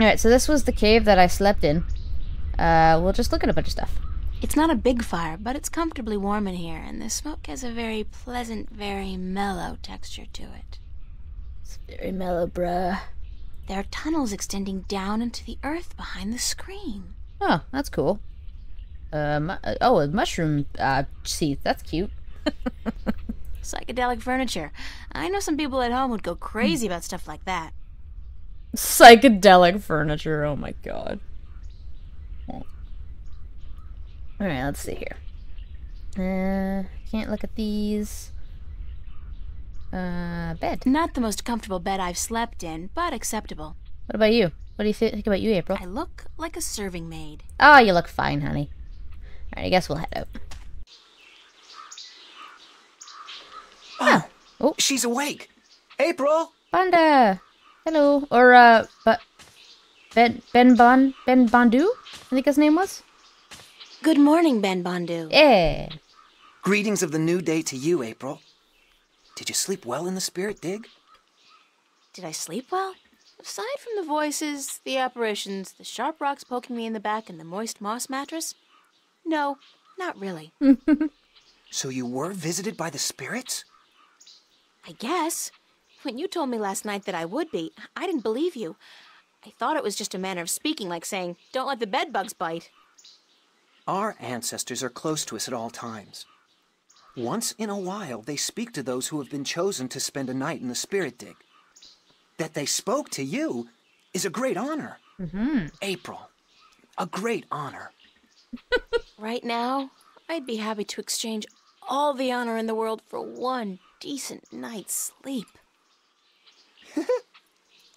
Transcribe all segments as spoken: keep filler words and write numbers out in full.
Alright, so this was the cave that I slept in. Uh, we'll just look at a bunch of stuff. It's not a big fire, but it's comfortably warm in here, and the smoke has a very pleasant, very mellow texture to it. It's very mellow, bruh. There are tunnels extending down into the earth behind the screen. Oh, that's cool. Um, oh, a mushroom uh, seed. That's cute. Psychedelic furniture. I know some people at home would go crazy about stuff like that. Psychedelic furniture. Oh my god. Alright, let's see here. Uh, can't look at these. Uh, bed. Not the most comfortable bed I've slept in, but acceptable. What about you? What do you think about you, April? I look like a serving maid. Oh, you look fine, honey. Alright, I guess we'll head out. Oh. Oh. She's awake. April! Banda! Hello. Or, uh, but Ben, Ben Ban, Ben Bandu? I think his name was? Good morning, Ben Bandu. Yeah. Greetings of the new day to you, April. Did you sleep well in the spirit dig? Did I sleep well? Aside from the voices, the apparitions, the sharp rocks poking me in the back, and the moist moss mattress, no, not really. So you were visited by the spirits? I guess. When you told me last night that I would be, I didn't believe you. I thought it was just a manner of speaking, like saying, don't let the bedbugs bite. Our ancestors are close to us at all times. Once in a while, they speak to those who have been chosen to spend a night in the spirit dig. That they spoke to you is a great honor. Mm-hmm. April, a great honor. Right now, I'd be happy to exchange all the honor in the world for one decent night's sleep.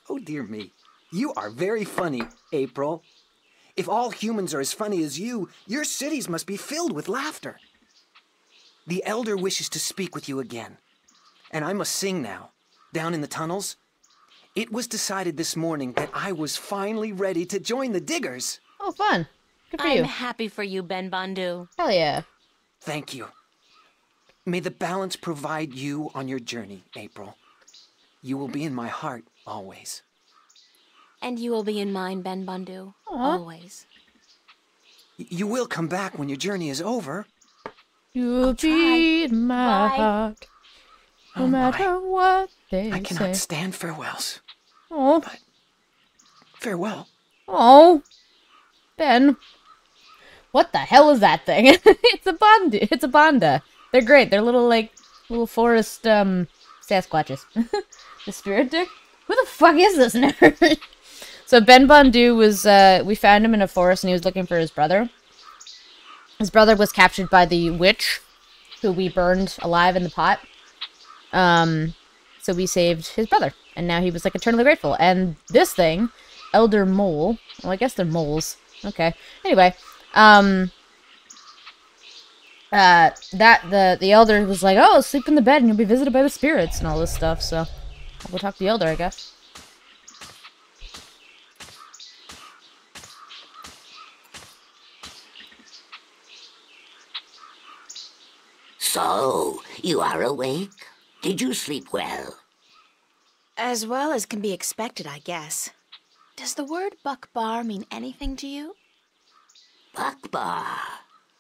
Oh dear me, you are very funny, April. If all humans are as funny as you, your cities must be filled with laughter. The Elder wishes to speak with you again. And I must sing now. Down in the tunnels, it was decided this morning that I was finally ready to join the diggers. Oh, fun. Good for I'm you. I'm happy for you, Ben Bandu. Hell yeah. Thank you. May the balance provide you on your journey, April. You will be in my heart always. And you will be in mine, Ben Bandu. Aww. Always. You will come back when your journey is over. You'll I'll be in my Bye. heart, no oh matter my. what they say. I cannot say. stand farewells. Oh. But farewell. Oh. Ben. What the hell is that thing? It's a bond. It's a banda. They're great. They're little, like, little forest, um, Sasquatches. The spirit dick? Who the fuck is this nerd? So Ben Bandu was, uh, we found him in a forest and he was looking for his brother. His brother was captured by the witch, who we burned alive in the pot. Um, so we saved his brother. And now he was, like, eternally grateful. And this thing, Elder Mole, well, I guess they're moles. Okay. Anyway, um, uh, that, the, the Elder was like, oh, sleep in the bed and you'll be visited by the spirits and all this stuff, so we'll talk to the Elder, I guess. So, you are awake? Did you sleep well? As well as can be expected, I guess. Does the word buckbar mean anything to you? Buckbar?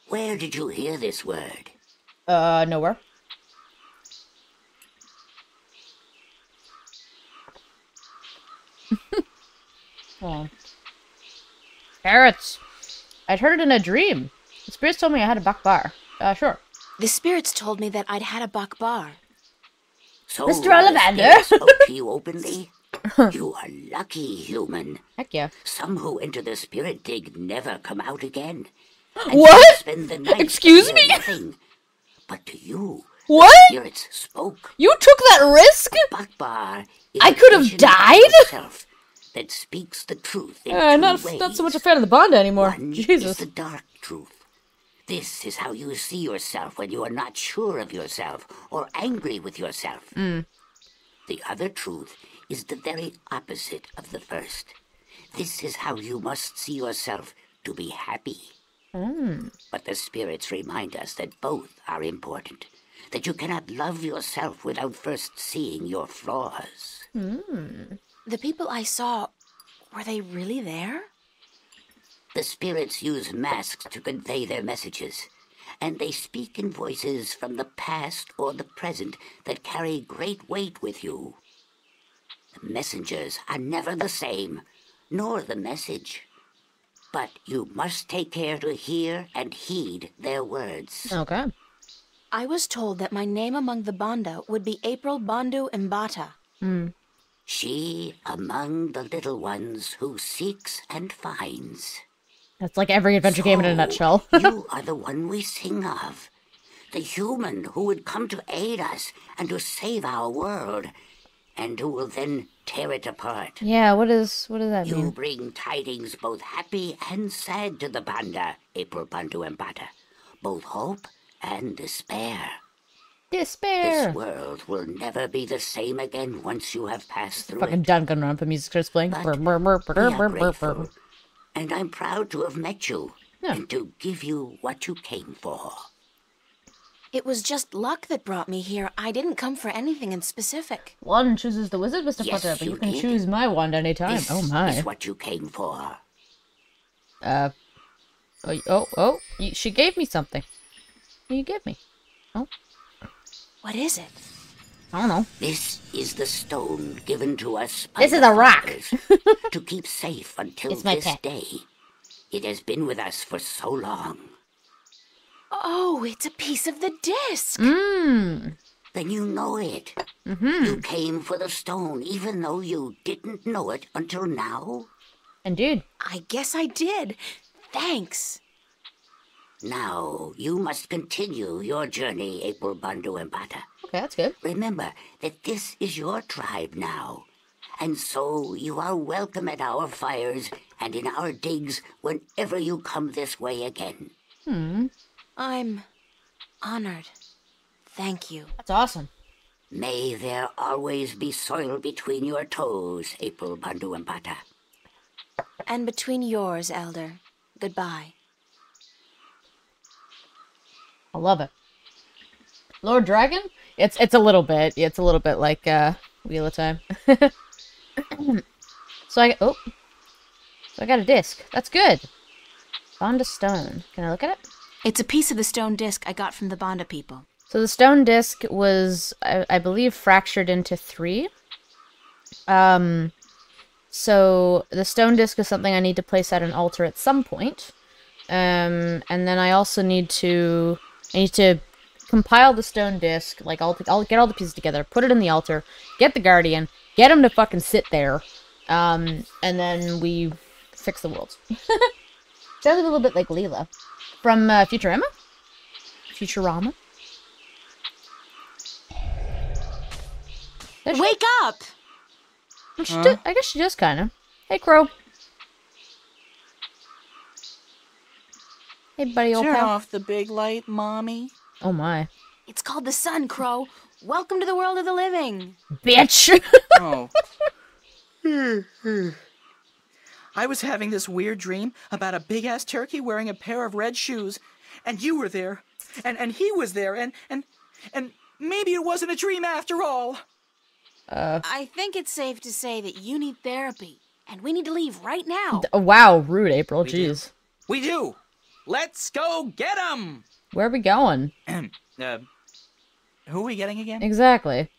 Where did you hear this word? Uh, nowhere. Oh. Parrots. I'd heard it in a dream. The spirits told me I had a buckbar. Uh, sure. The spirits told me that I'd had a buckbar. So Mister Ollivander spoke to you openly? You are lucky, human. Heck yeah. Some who enter the spirit dig never come out again. And what? Spend the night Excuse me? Nothing. But to you, what? The spirits spoke. You took that risk? A buckbar is I could have died? That speaks the truth in uh, two not, ways. Not so much a fan of the Banda anymore. One Jesus. Is the dark truth. This is how you see yourself when you are not sure of yourself or angry with yourself. Mm. The other truth is the very opposite of the first. This is how you must see yourself to be happy. Mm. But the spirits remind us that both are important, that you cannot love yourself without first seeing your flaws. Mm. The people I saw Were they really there? The spirits use masks to convey their messages, and they speak in voices from the past or the present that carry great weight with you. The messengers are never the same, nor the message. But you must take care to hear and heed their words. Okay. I was told that my name among the Banda would be April Bandu Mbata. Hmm. She among the little ones who seeks and finds. That's like every adventure so game in a nutshell. You are the one we sing of. The human who would come to aid us and to save our world. And who will then tear it apart. Yeah, what is what does that you mean? You bring tidings both happy and sad to the Banda, April Bandu Mbata. Both hope and despair. Despair! This world will never be the same again once you have passed through fucking it. Fucking Duncan Rumpa music starts playing. Brr, brr, brr, brr, brr, brr. And I'm proud to have met you, yeah. and to give you what you came for. It was just luck that brought me here. I didn't come for anything in specific. One chooses the wizard, Mister Yes, Potter, but you, you can did. choose my wand any time. This oh my! Is what you came for. Uh, oh, oh, oh! You, she gave me something. You give me. Oh, what is it? I don't know. This is the stone given to us. By this is a rock to keep safe until it's my this pet. day. It has been with us for so long. Oh, it's a piece of the disc. Mm. Then you know it. Mm-hmm. You came for the stone, even though you didn't know it until now. Indeed. I guess I did. Thanks. Now, you must continue your journey, April Bandu Mbata. Okay, that's good. Remember that this is your tribe now. And so you are welcome at our fires and in our digs whenever you come this way again. Hmm. I'm honored. Thank you. That's awesome. May there always be soil between your toes, April Bandu Mbata. And between yours, Elder. Goodbye. I love it. Lord Dragon? It's it's a little bit. It's a little bit like uh, Wheel of Time. so I oh, so I got a disc. That's good. Banda stone. Can I look at it? It's a piece of the stone disc I got from the Banda people. So the stone disc was, I, I believe, fractured into three. Um, so the stone disc is something I need to place at an altar at some point. Um, and then I also need to, I need to compile the stone disc, like I'll, I'll get all the pieces together, put it in the altar, get the guardian, get him to fucking sit there, um, and then we fix the world. Sounds a little bit like Leela. From uh, Futurama? Futurama? There's Wake she... up! Well, she huh? do... I guess she does, kind of. Hey, Crow. Hey, buddy, old Turn pal. off the big light, Mommy. Oh, my. It's called the sun, Crow. Welcome to the world of the living. Bitch! Oh. I was having this weird dream about a big-ass turkey wearing a pair of red shoes, and you were there, and, and he was there, and, and, and maybe it wasn't a dream after all. Uh, I think it's safe to say that you need therapy, and we need to leave right now. Wow, rude, April, jeez. We do. Let's go get him! Where are we going? uh, who are we getting again? Exactly.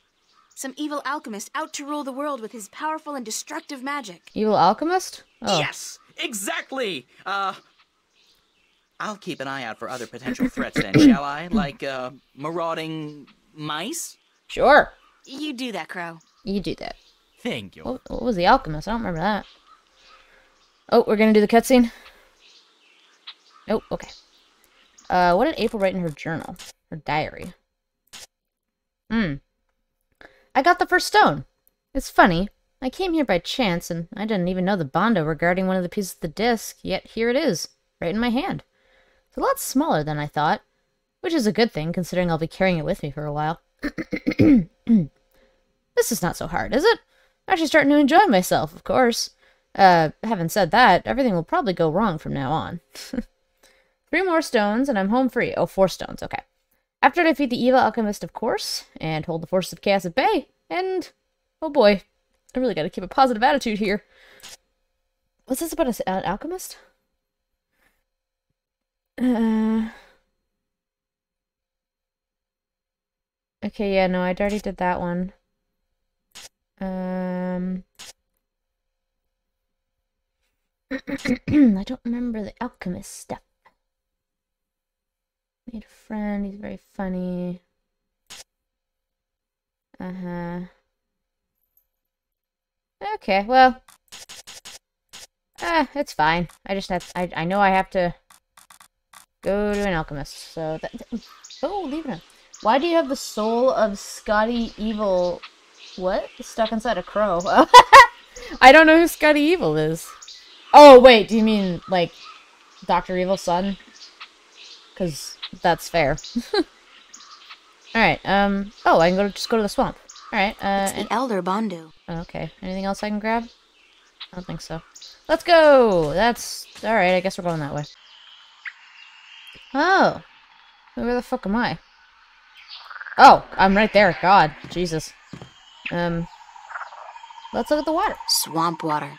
Some evil alchemist out to rule the world with his powerful and destructive magic. Evil alchemist? Oh. Yes, exactly! Uh, I'll keep an eye out for other potential threats then, shall I? Like, uh, marauding mice? Sure. You do that, Crow. You do that. Thank you. What, what was the alchemist? I don't remember that. Oh, we're gonna do the cutscene? Nope, okay. Uh, what did April write in her journal? Her diary. Hmm. I got the first stone. It's funny. I came here by chance, and I didn't even know the Banda were guarding one of the pieces of the disc, yet here it is, right in my hand. It's a lot smaller than I thought, which is a good thing, considering I'll be carrying it with me for a while. This is not so hard, is it? I'm actually starting to enjoy myself, of course. Uh, having said that, everything will probably go wrong from now on. Three more stones, and I'm home free. Oh, four stones, okay. After I defeat the evil alchemist, of course, and hold the forces of chaos at bay, and, oh boy, I really gotta keep a positive attitude here. Was this about a, an alchemist? Uh... Okay, yeah, no, I'd already did that one. Um... I don't remember the alchemist stuff. Made a friend, he's very funny. Uh-huh. Okay, well... Ah, it's fine. I just have... I, I know I have to... go to an alchemist, so... That, that, oh, leave it in. Why do you have the soul of Scotty Evil... What? Stuck inside a crow. I don't know who Scotty Evil is. Oh, wait, do you mean, like, Doctor Evil's son? Because that's fair. Alright, um... Oh, I can go to, just go to the swamp. Alright, uh... It's the and, Elder Bandu. Okay. Anything else I can grab? I don't think so. Let's go! That's... Alright, I guess we're going that way. Oh! Where the fuck am I? Oh, I'm right there. God. Jesus. Um... Let's look at the water. Swamp water.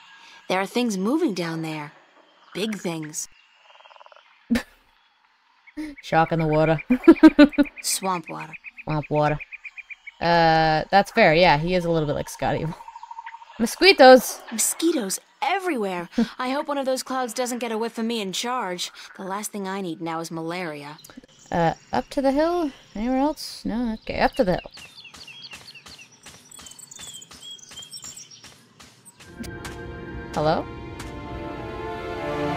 There are things moving down there. Big things. Shark in the water. Swamp water. Swamp water. Uh, that's fair. Yeah, he is a little bit like Scotty. Mosquitoes! Mosquitoes everywhere! I hope one of those clouds doesn't get a whiff of me in charge. The last thing I need now is malaria. Uh, up to the hill? Anywhere else? No? Okay, up to the hill. Hello?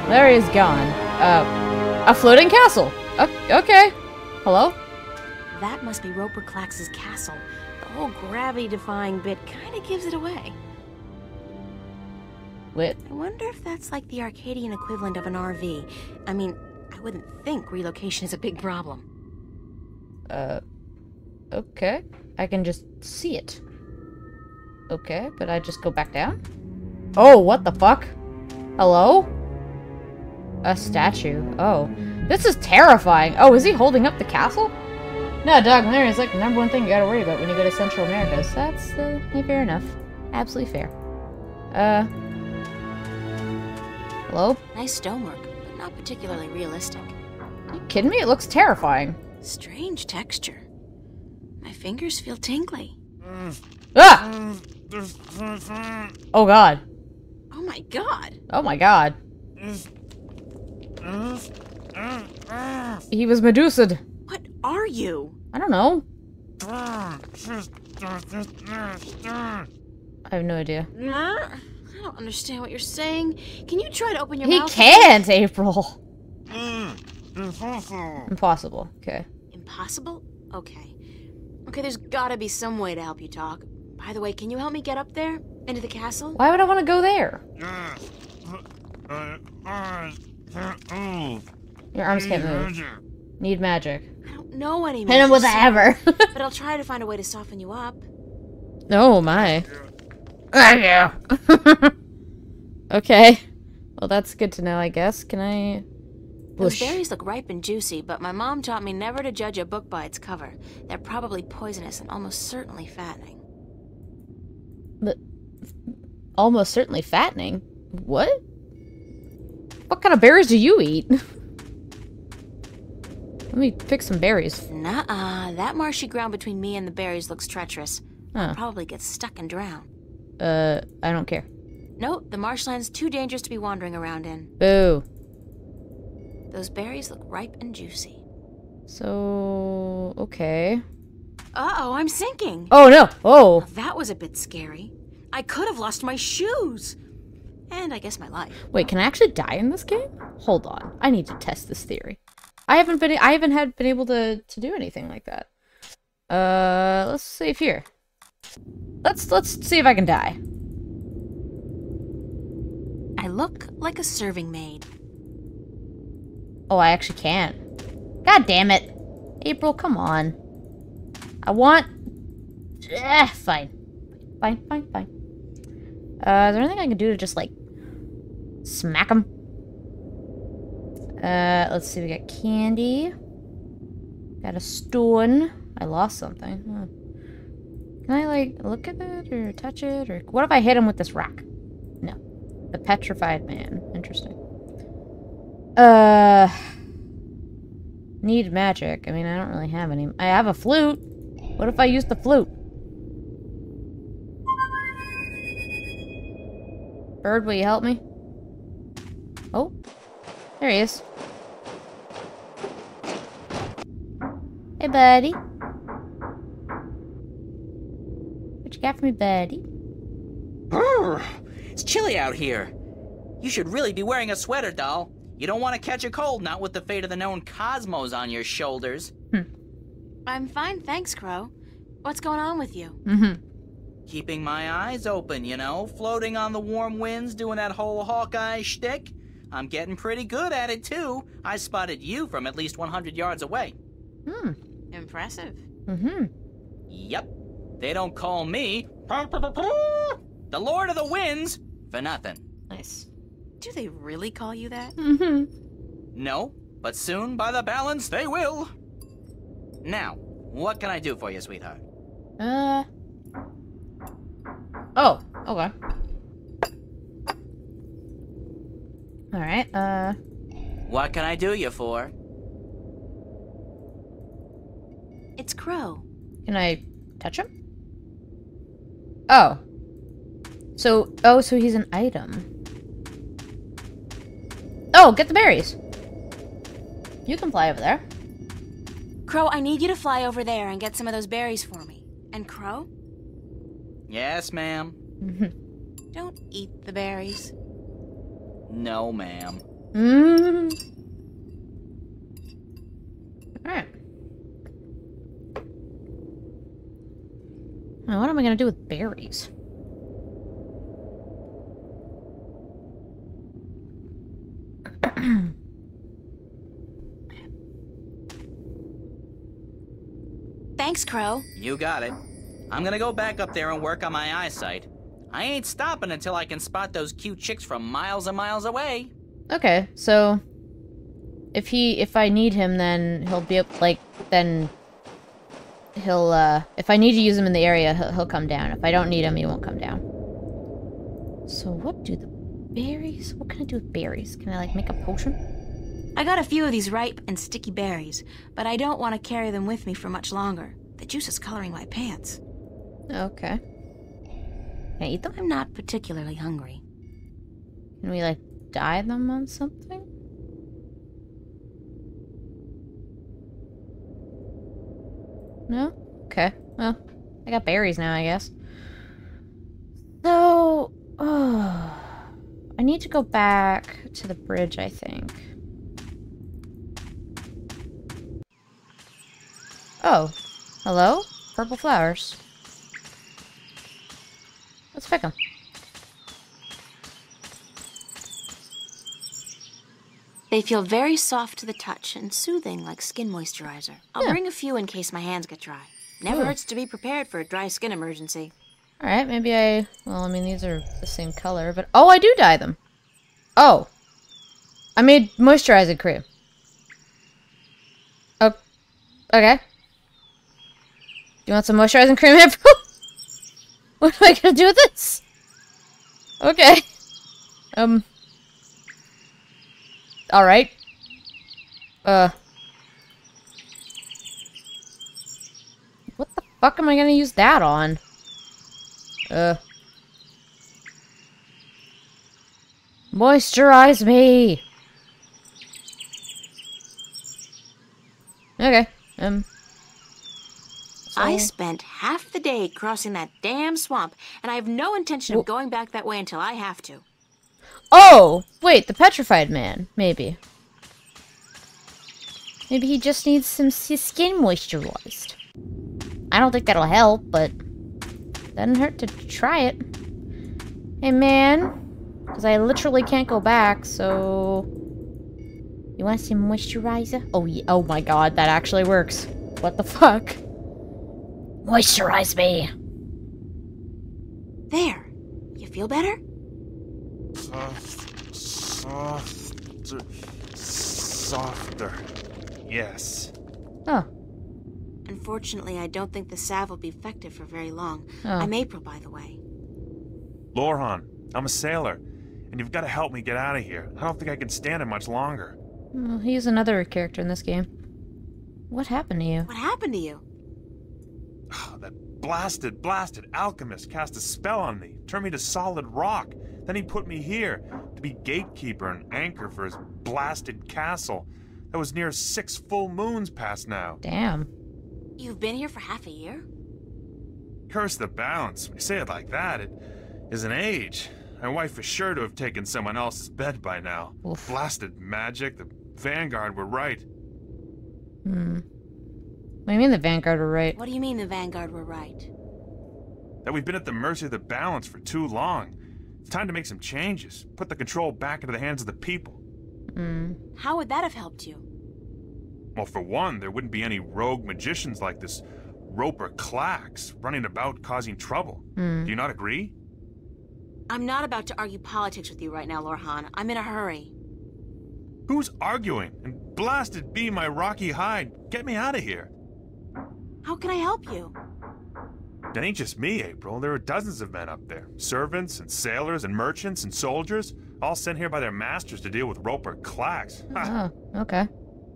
Larry is gone. Uh, a floating castle! O okay. Hello? That must be Roper Klacks' castle. The whole gravity-defying bit kinda gives it away. Wait. I wonder if that's like the Arcadian equivalent of an R V. I mean, I wouldn't think relocation is a big problem. Uh, okay. I can just see it. Okay, but I just go back down? Oh, what the fuck? Hello? A statue. Oh. This is terrifying. Oh, is he holding up the castle? No, dog, malaria is like the number one thing you gotta worry about when you go to Central America. So that's, uh, yeah, fair enough. Absolutely fair. Uh. Hello? Nice stonework, but not particularly realistic. Are you kidding me? It looks terrifying. Strange texture. My fingers feel tingly. Mm. Ah! Oh, God. Oh my god! Oh my god! He was medusa'd. What are you? I don't know. I have no idea. I don't understand what you're saying. Can you try to open your he mouth? He can't, April. Impossible. Okay. Impossible? Okay. Okay, there's gotta be some way to help you talk. By the way, can you help me get up there? Into the castle? Why would I want to go there? Your arms can't move. Need magic. I don't know any magic. Hit him with an ever. But I'll try to find a way to soften you up. Oh my. Okay. Well, that's good to know, I guess. Can I... Whoosh. Those berries look ripe and juicy, but my mom taught me never to judge a book by its cover. They're probably poisonous and almost certainly fattening. But... almost certainly fattening. What? What kind of berries do you eat? Let me pick some berries. Nuh-uh. That marshy ground between me and the berries looks treacherous. Huh. I'll probably get stuck and drown. Uh, I don't care. Nope, the marshland's too dangerous to be wandering around in. Boo. Those berries look ripe and juicy. So... okay. Uh-oh, I'm sinking. Oh, no. Oh. Now, that was a bit scary. I could have lost my shoes! And I guess my life. Wait, can I actually die in this game? Hold on. I need to test this theory. I haven't been I haven't had been able to, to do anything like that. Uh let's save here. Let's let's see if I can die. I look like a serving maid. Oh, I actually can. God damn it. April, come on. I want eh, fine. Fine, fine, fine. Uh, is there anything I can do to just, like, smack him? Uh, let's see, we got candy. Got a stone. I lost something. Huh. Can I, like, look at it or touch it? Or what if I hit him with this rock? No. The petrified man. Interesting. Uh... Need magic. I mean, I don't really have any. I have a flute! What if I use the flute? Bird, will you help me? Oh. There he is. Hey, buddy. What you got for me, buddy? Brr, it's chilly out here. You should really be wearing a sweater, doll. You don't want to catch a cold, not with the fate of the known cosmos on your shoulders. Hmm. I'm fine, thanks, Crow. What's going on with you? Mm-hmm. Keeping my eyes open, you know. Floating on the warm winds, doing that whole Hawkeye shtick. I'm getting pretty good at it, too. I spotted you from at least one hundred yards away. Hmm. Impressive. Mm-hmm. Yep. They don't call me the Lord of the Winds for nothing. Nice. Do they really call you that? Mm-hmm. No, but soon, by the balance, they will. Now, what can I do for you, sweetheart? Uh... Oh, okay. Alright, uh... What can I do you for? It's Crow. Can I touch him? Oh. So, oh, so he's an item. Oh, get the berries. You can fly over there. Crow, I need you to fly over there and get some of those berries for me. And Crow? Yes, ma'am. Don't eat the berries. No, ma'am. Mm. All right. Now, what am I going to do with berries? Thanks, Crow. You got it. I'm going to go back up there and work on my eyesight. I ain't stopping until I can spot those cute chicks from miles and miles away. Okay, so... If he... If I need him, then he'll be up, like... Then... He'll, uh... If I need to use him in the area, he'll, he'll come down. If I don't need him, he won't come down. So what do the berries... What can I do with berries? Can I, like, make a potion? I got a few of these ripe and sticky berries, but I don't want to carry them with me for much longer. The juice is coloring my pants. Okay. Can I eat them? I'm not particularly hungry. Can we, like, dye them on something? No? Okay. Well, I got berries now, I guess. So... Oh, I need to go back to the bridge, I think. Oh. Hello? Purple flowers. Let's pick them. They feel very soft to the touch and soothing like skin moisturizer. I'll yeah. bring a few in case my hands get dry. Never Ooh. hurts to be prepared for a dry skin emergency. Alright, maybe I... Well, I mean, these are the same color, but... Oh, I do dye them! Oh! I made moisturizing cream. Oh. Okay. You want some moisturizing cream, April? What am I gonna do with this? Okay. Um. Alright. Uh. What the fuck am I gonna use that on? Uh. Moisturize me! Okay. Um. So. I spent half the day crossing that damn swamp, and I have no intention of going back that way until I have to. Oh! Wait, the petrified man, maybe. Maybe he just needs some his skin moisturized. I don't think that'll help, but doesn't hurt to try it. Hey, man. Because I literally can't go back, so... You want some moisturizer? Oh, yeah. Oh my god, that actually works. What the fuck? Moisturize me! There. You feel better? Soft, softer, softer. Yes. Oh. Unfortunately, I don't think the salve will be effective for very long. Oh. I'm April, by the way. Lorhan, I'm a sailor. and you've got to help me get out of here. I don't think I can stand it much longer. Well, he's another character in this game. What happened to you? What happened to you? Oh, that blasted, blasted alchemist cast a spell on me, turned me to solid rock. Then he put me here to be gatekeeper and anchor for his blasted castle. That was near six full moons past now. Damn. You've been here for half a year? Curse the balance. When you say it like that, it is an age. My wife is sure to have taken someone else's bed by now. Oof. Blasted magic. The Vanguard were right. Hmm. What do you mean the Vanguard were right? What do you mean the Vanguard were right? That we've been at the mercy of the balance for too long. It's time to make some changes. Put the control back into the hands of the people. Mm. How would that have helped you? Well, for one, there wouldn't be any rogue magicians like this Roper Klacks running about causing trouble. Mm. Do you not agree? I'm not about to argue politics with you right now, Lorhan. I'm in a hurry. Who's arguing? And blasted be my rocky hide. Get me out of here. How can I help you? It ain't just me, April. There are dozens of men up there. Servants and sailors and merchants and soldiers, all sent here by their masters to deal with Roper Klacks. Oh, okay.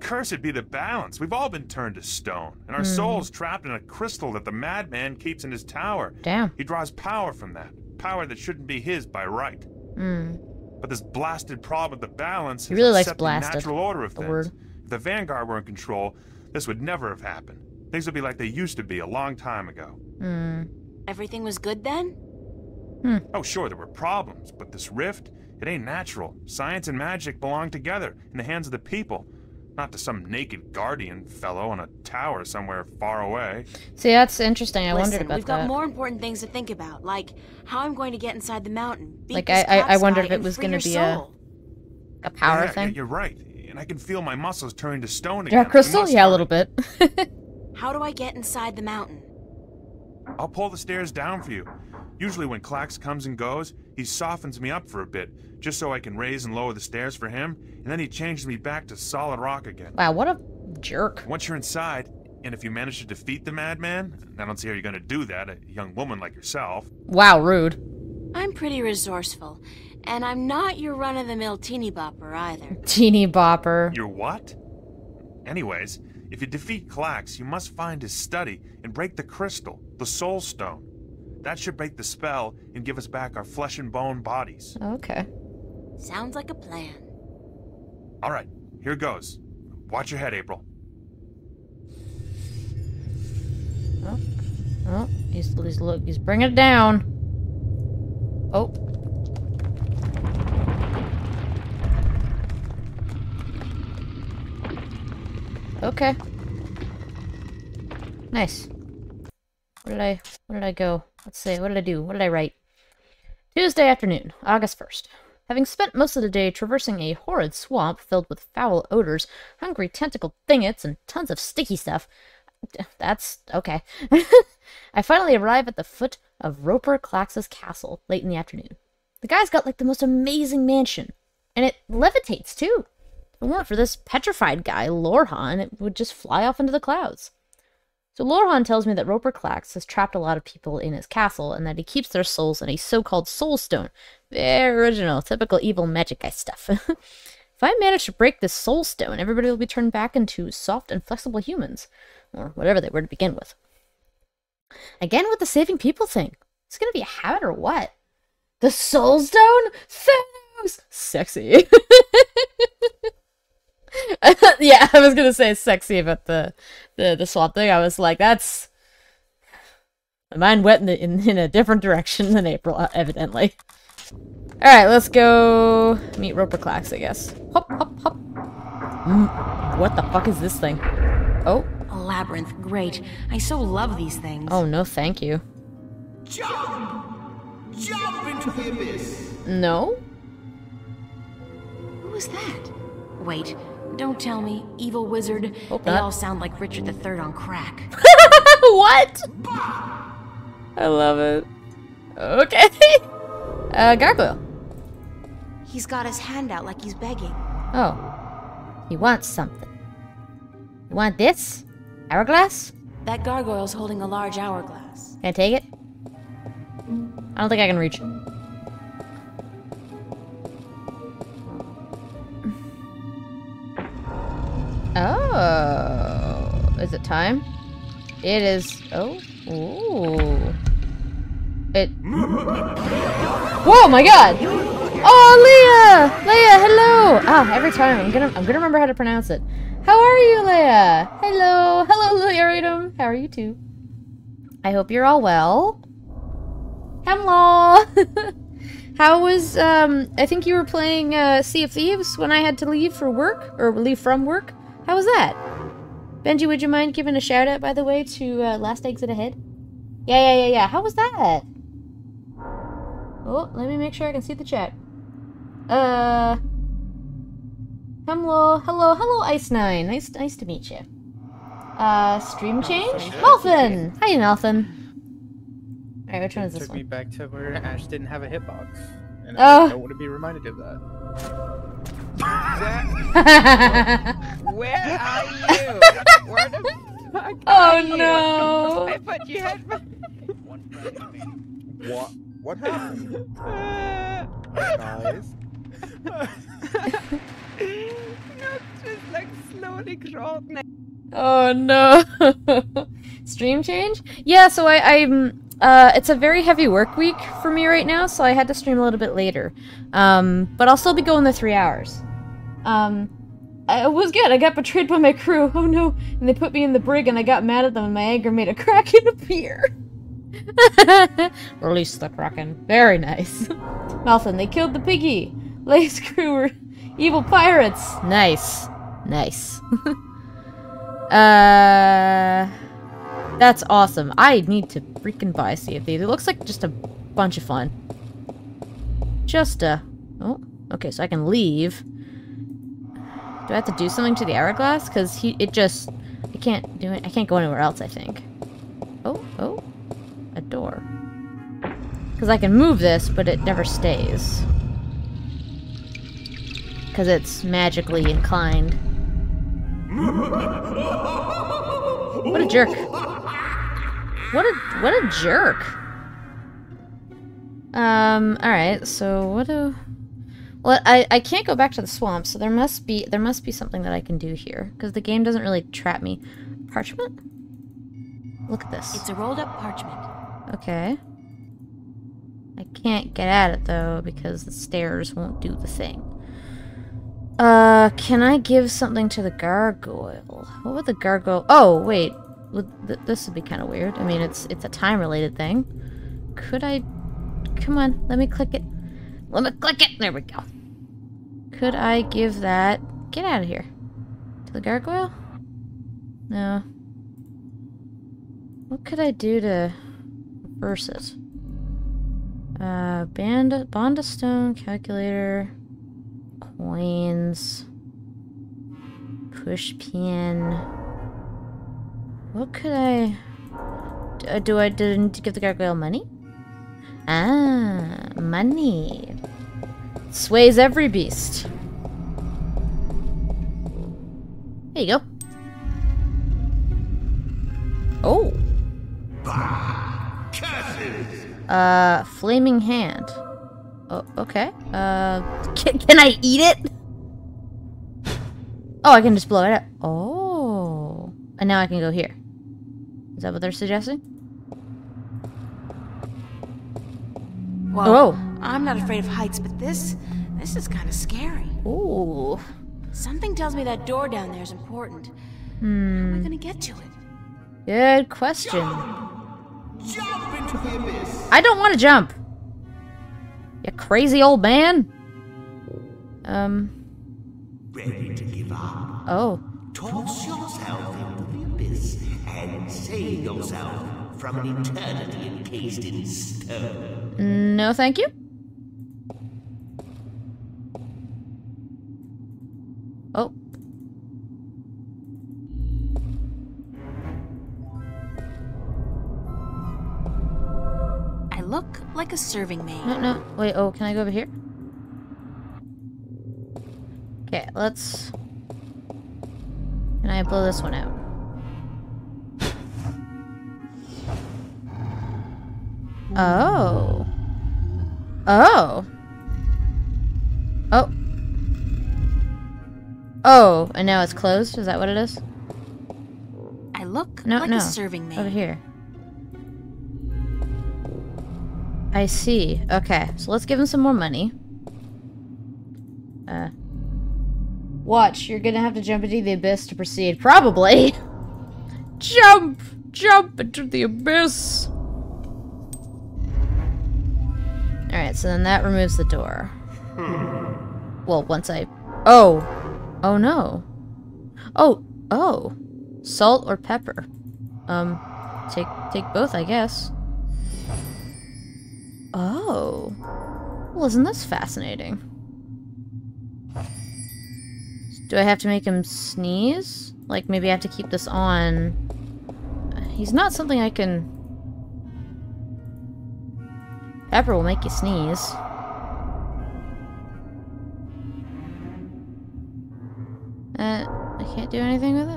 Cursed be the balance. We've all been turned to stone, and our mm. souls trapped in a crystal that the madman keeps in his tower. Damn. He draws power from that. Power that shouldn't be his by right. Mm. But this blasted problem with the balance he really likes blasted, the natural order of the things. Word. If the Vanguard were in control, this would never have happened. Things would be like they used to be a long time ago. Mm. Everything was good then? Hmm. Oh, sure, there were problems, but this rift, it ain't natural. Science and magic belong together in the hands of the people, not to some naked guardian fellow on a tower somewhere far away. See, that's interesting. I Listen, wondered about we've that. We've got more important things to think about, like how I'm going to get inside the mountain. Like, I, I, I wondered if it was going to be a, a power yeah, thing. Yeah, you're right, and I can feel my muscles turning to stone again. Yeah, crystal? Yeah, a little bit. How do I get inside the mountain? I'll pull the stairs down for you. Usually when Klacks comes and goes, he softens me up for a bit, just so I can raise and lower the stairs for him, and then he changes me back to solid rock again. Wow, what a jerk. Once you're inside, and if you manage to defeat the madman, I don't see how you're going to do that, a young woman like yourself. Wow, rude. I'm pretty resourceful, and I'm not your run-of-the-mill teeny bopper either. Teeny bopper. You're what? Anyways... If you defeat Klacks, you must find his study and break the crystal, the soul stone. That should break the spell and give us back our flesh and bone bodies. Okay. Sounds like a plan. All right, here goes. Watch your head, April. Oh, oh, he's, he's, look, he's bringing it down. Oh. Okay. Nice. Where did I, where did I go? Let's see, what did I do? What did I write? Tuesday afternoon, August first. Having spent most of the day traversing a horrid swamp filled with foul odors, hungry tentacled thingets, and tons of sticky stuff. That's... okay. I finally arrive at the foot of Roper Klacks' castle late in the afternoon. The guy's got like the most amazing mansion. And it levitates too. If it weren't for this petrified guy, Lorhan, it would just fly off into the clouds. So Lorhan tells me that Roper Klacks has trapped a lot of people in his castle and that he keeps their souls in a so-called soul stone. Very original, typical evil magic guy stuff. If I manage to break this soul stone, everybody will be turned back into soft and flexible humans. Or whatever they were to begin with. Again with the saving people thing. It's gonna be a habit or what? The soul stone? Thanos! Sexy. Yeah, I was gonna say sexy about the, the the swamp thing. I was like, that's my mind went in, the, in in a different direction than April, evidently. All right, let's go meet Roper Klacks, I guess. Hop, hop, hop. Mm, what the fuck is this thing? Oh, a labyrinth. Great. I so love these things. Oh no, thank you. Jump! Jump into the abyss. No. Who was that? Wait. Don't tell me, evil wizard. Hope they not. All sound like Richard the Third on crack. What? I love it. Okay. Uh, gargoyle. He's got his hand out like he's begging. Oh. He wants something. You want this? Hourglass? That gargoyle's holding a large hourglass. Can I take it? I don't think I can reach. Oh. Is it time? It is. Oh. Ooh. It. Whoa, my God! Oh, Leia! Leia, hello! Ah, every time I'm gonna I'm gonna remember how to pronounce it. How are you, Leia? Hello, hello, Leia. How are you too? I hope you're all well. Hello. How was um? I think you were playing uh, Sea of Thieves when I had to leave for work or leave from work. How was that? Benji, would you mind giving a shout out, by the way, to uh, Last Exit Ahead? Yeah, yeah, yeah, yeah. How was that? Oh, let me make sure I can see the chat. Uh, hello, hello, hello, Ice nine. Nice, nice to meet you. Uh, stream change? Nalthan! Hi, Nalthan. Alright, which one is this one? It took me back to where Ash didn't have a hitbox. And I don't want to be reminded of that. Where are you? Where the fuck are you? Oh no! I thought you had my... What? What happened? Uh, guys? Not just like slowly crawled now. Oh no! Stream change? Yeah, so I, I'm... Uh, it's a very heavy work week for me right now, so I had to stream a little bit later. Um, but I'll still be going the three hours. Um, I was good. I got betrayed by my crew. Oh no! And they put me in the brig, and I got mad at them, and my anger made a kraken appear. Release the kraken. Very nice. Malfin, they killed the piggy. Lay's crew were evil pirates. Nice, nice. uh. That's awesome. I need to freaking buy Sea of Thieves. It looks like just a bunch of fun. Just a... Oh, okay, so I can leave. Do I have to do something to the hourglass? Because he, it just... I can't do it. I can't go anywhere else, I think. Oh, oh. A door. Because I can move this, but it never stays. Because it's magically inclined. What a jerk. What a what a jerk. Um. All right. So what do? Well, I I can't go back to the swamp. So there must be there must be something that I can do here because the game doesn't really trap me. Parchment. Look at this. It's a rolled up parchment. Okay. I can't get at it though because the stairs won't do the thing. Uh. Can I give something to the gargoyle? What would the gargoyle? Oh wait. This would be kind of weird. I mean, it's it's a time-related thing. Could I... Come on, let me click it. Let me click it! There we go. Could I give that... Get out of here. To the gargoyle? No. What could I do to reverse it? Uh, band... Bondestone, calculator... Coins... Pushpin... What could I... Do I need to give the gargoyle money? Ah, money. Sways every beast. There you go. Oh. Uh, flaming hand. Oh, okay. Uh, can, can I eat it? Oh, I can just blow it up. Oh. And now I can go here. Is that what they're suggesting? Well, oh. I'm not afraid of heights, but this... This is kind of scary. Ooh. Something tells me that door down there is important. Hmm. How am I gonna get to it? Good question. Jump! Jump into the abyss! I don't want to jump! You crazy old man! Um... Ready to give up. Oh. Toss yourself into the abyss. And save yourself from an eternity encased in stone. No, thank you. Oh. I look like a serving maid. No, no. Wait, oh, can I go over here? Okay, let's... Can I blow this one out? Oh. Oh. Oh. Oh, and now it's closed? Is that what it is? I look no, like no. a serving maid. Over here. I see. Okay, so let's give him some more money. Uh, watch, you're gonna have to jump into the abyss to proceed. Probably! Jump! Jump into the abyss! Alright, so then that removes the door. Hmm. Well, once I... Oh! Oh no. Oh! Oh! Salt or pepper? Um, take, take both, I guess. Oh. Well, isn't this fascinating? Do I have to make him sneeze? Like, maybe I have to keep this on... He's not something I can... Pepper will make you sneeze. Uh, I can't do anything with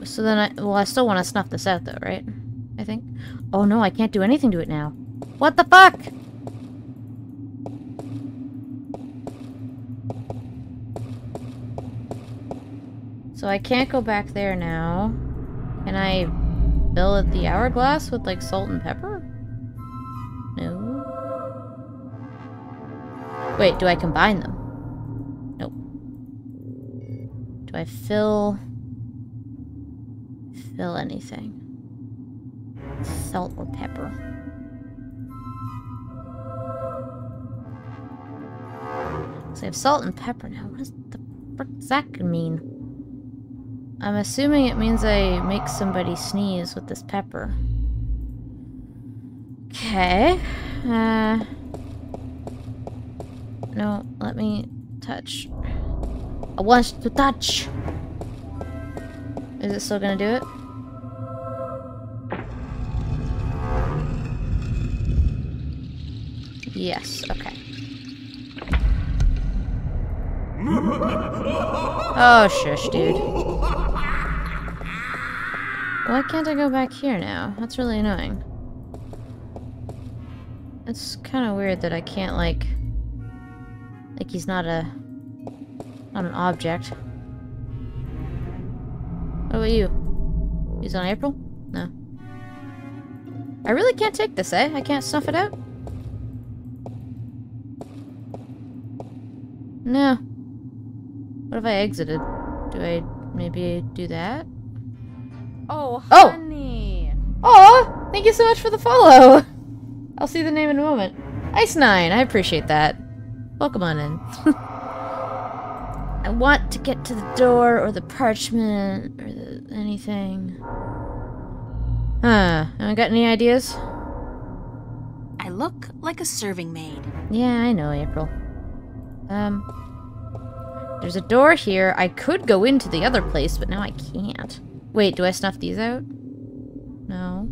it? So then I... Well, I still want to snuff this out, though, right? I think. Oh, no, I can't do anything to it now. What the fuck?! So I can't go back there now. Can I fill it the hourglass with, like, salt and pepper? No. Wait, do I combine them? Nope. Do I fill... fill anything? Salt or pepper? So I have salt and pepper now. What does the frick does that mean? I'm assuming it means I make somebody sneeze with this pepper. Okay. Uh, no, let me touch. I want to touch! Is it still gonna do it? Yes, okay. Oh, shush, dude. Why can't I go back here now? That's really annoying. It's kind of weird that I can't, like... Like, he's not a... Not an object. What about you? He's on April? No. I really can't take this, eh? I can't snuff it out? No. What if I exited? Do I maybe do that? Oh, honey! Oh! Aw! Thank you so much for the follow! I'll see the name in a moment. Ice nine, I appreciate that. Welcome on in. I want to get to the door, or the parchment, or the anything. Huh. Anyone got any ideas? I look like a serving maid. Yeah, I know, April. Um... There's a door here. I could go into the other place, but now I can't. Wait, do I snuff these out? No.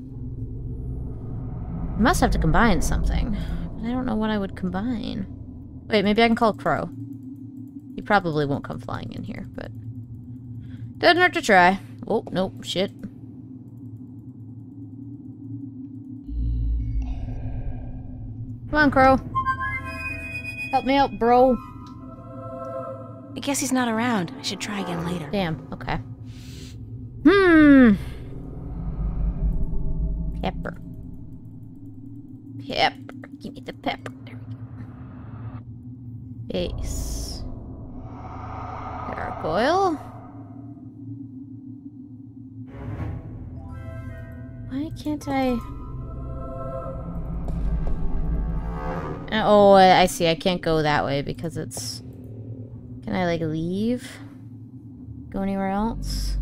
I must have to combine something. I don't know what I would combine. Wait, maybe I can call Crow. He probably won't come flying in here, but... Doesn't hurt to try. Oh, nope, shit. Come on, Crow. Help me out, bro. I guess he's not around. I should try again later. Damn, okay. Hmm. Pepper. Pepper. Give me the pepper. There we go. Face. Gargoyle. Why can't I... Oh, I see. I can't go that way because it's... Can I, like, leave? Go anywhere else?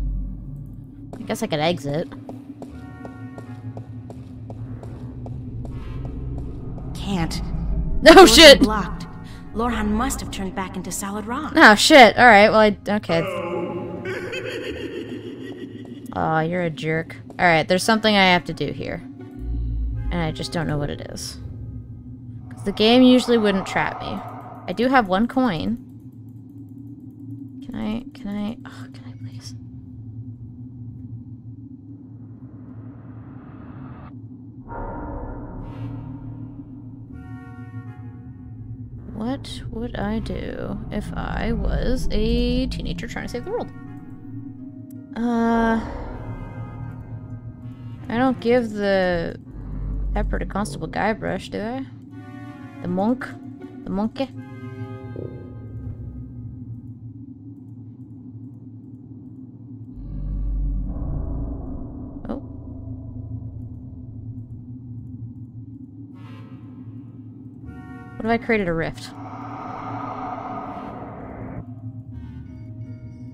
I guess I could exit. Can't. Oh shit! Blocked. Lorhan must have turned back into solid rock. Oh shit! All right. Well, I okay. Aw, oh, you're a jerk. All right. There's something I have to do here, and I just don't know what it is. Cause the game usually wouldn't trap me. I do have one coin. Can I? Can I? Oh, can I please? What would I do if I was a teenager trying to save the world? Uh... I don't give the pepper to Constable Guybrush, do I? The monk? The monkey? Oh. What if I created a rift?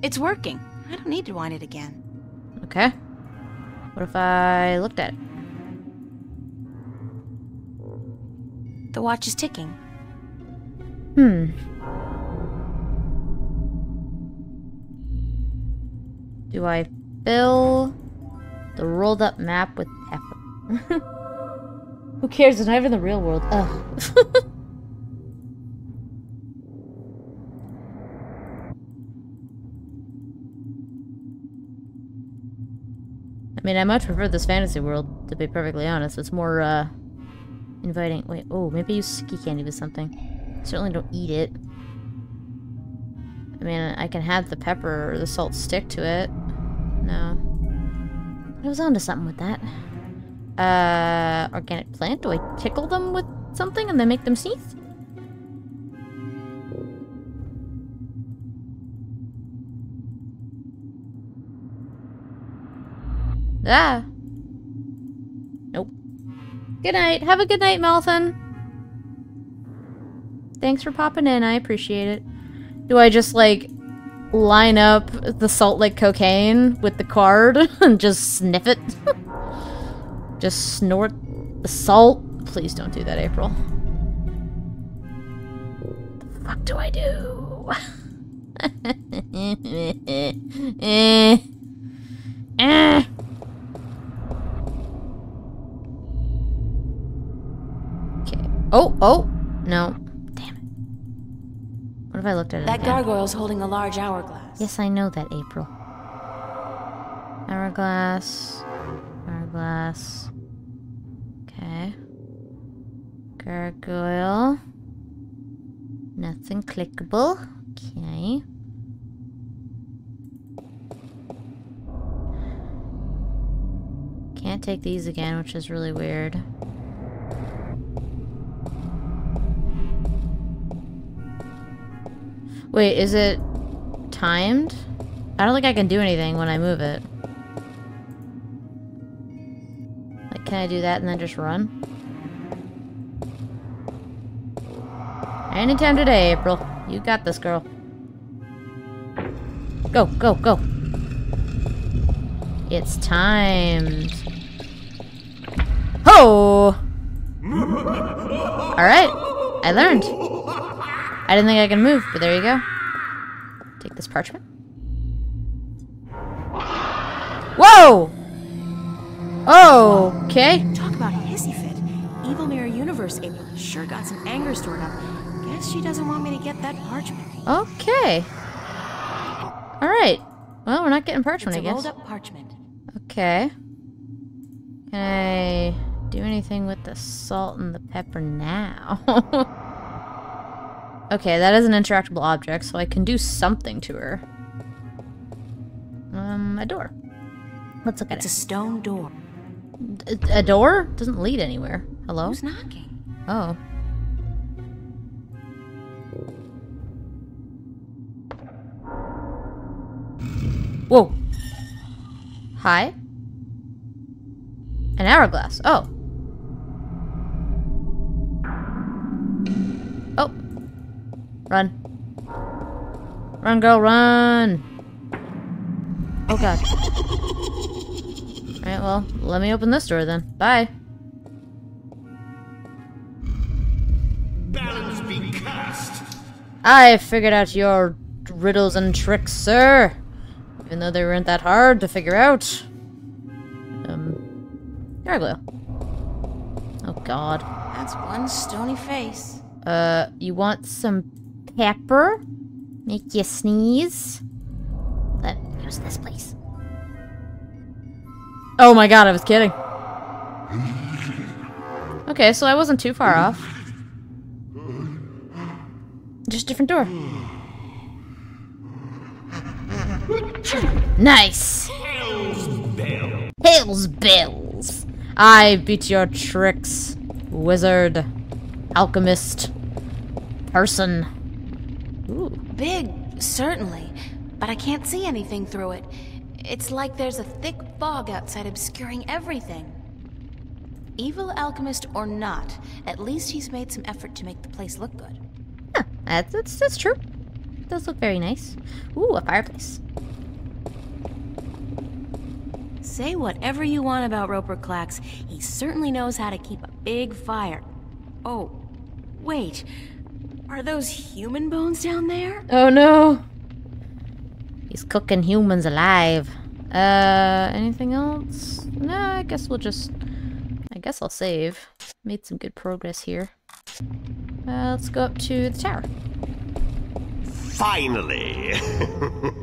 It's working. I don't need to wind it again. Okay. What if I looked at it? The watch is ticking. Hmm. Do I fill the rolled up map with pepper? Who cares? It's not even the real world. Ugh. I mean, I much prefer this fantasy world, to be perfectly honest. It's more, uh, inviting. Wait, oh, maybe use sticky candy with something. Certainly don't eat it. I mean, I can have the pepper or the salt stick to it. No. I was onto something with that. Uh, organic plant? Do I tickle them with something and then make them sneeze? Ah. Nope. Good night. Have a good night, Malthan. Thanks for popping in. I appreciate it. Do I just, like, line up the salt like cocaine with the card and just sniff it? Just snort the salt? Please don't do that, April. What the fuck do I do? eh. Eh. Oh, oh, no. Damn it. What if I looked at it That again? Gargoyle's holding a large hourglass. Yes, I know that, April. Hourglass. Hourglass. Okay. Gargoyle. Nothing clickable. Okay. Can't take these again, which is really weird. Wait, is it timed? I don't think I can do anything when I move it. Like, can I do that and then just run? Anytime today, April. You got this, girl. Go, go, go. It's timed. Ho! Alright, I learned. I didn't think I could move, but there you go. Take this parchment. Whoa! Oh, okay. Talk about a hissy fit. Evil Mirror Universe April sure got some anger stored up. Guess she doesn't want me to get that parchment. Okay. Alright. Well, we're not getting parchment, I guess. It's a rolled up parchment. Okay. Can I do anything with the salt and the pepper now? Okay, that is an interactable object, so I can do something to her. Um, a door. Let's look at it. It's a stone door. D a door? Doesn't lead anywhere. Hello? Who's knocking? Oh. Whoa. Hi? An hourglass. Oh. Oh. Run. Run, girl, run! Oh, God. Alright, well, let me open this door then. Bye! Balance be cast. I figured out your riddles and tricks, sir! Even though they weren't that hard to figure out. Um... Gargoyle. Oh, God. That's one stony face. Uh, you want some... pepper? Make you sneeze? Let me use this place. Oh my god, I was kidding. Okay, so I wasn't too far off. Just a different door. Nice! Hell's bells. Hell's bells! I beat your tricks, wizard, alchemist, person. Ooh. Big, certainly, but I can't see anything through it. It's like there's a thick fog outside obscuring everything. Evil alchemist or not, at least he's made some effort to make the place look good. Huh, that's, that's, that's true. It does look very nice. Ooh, a fireplace. Say whatever you want about Roper Klacks, he certainly knows how to keep a big fire. Oh, wait. Are those human bones down there? Oh no. He's cooking humans alive. Uh, anything else? No, I guess we'll just... I guess I'll save. Made some good progress here. Uh, let's go up to the tower. Finally!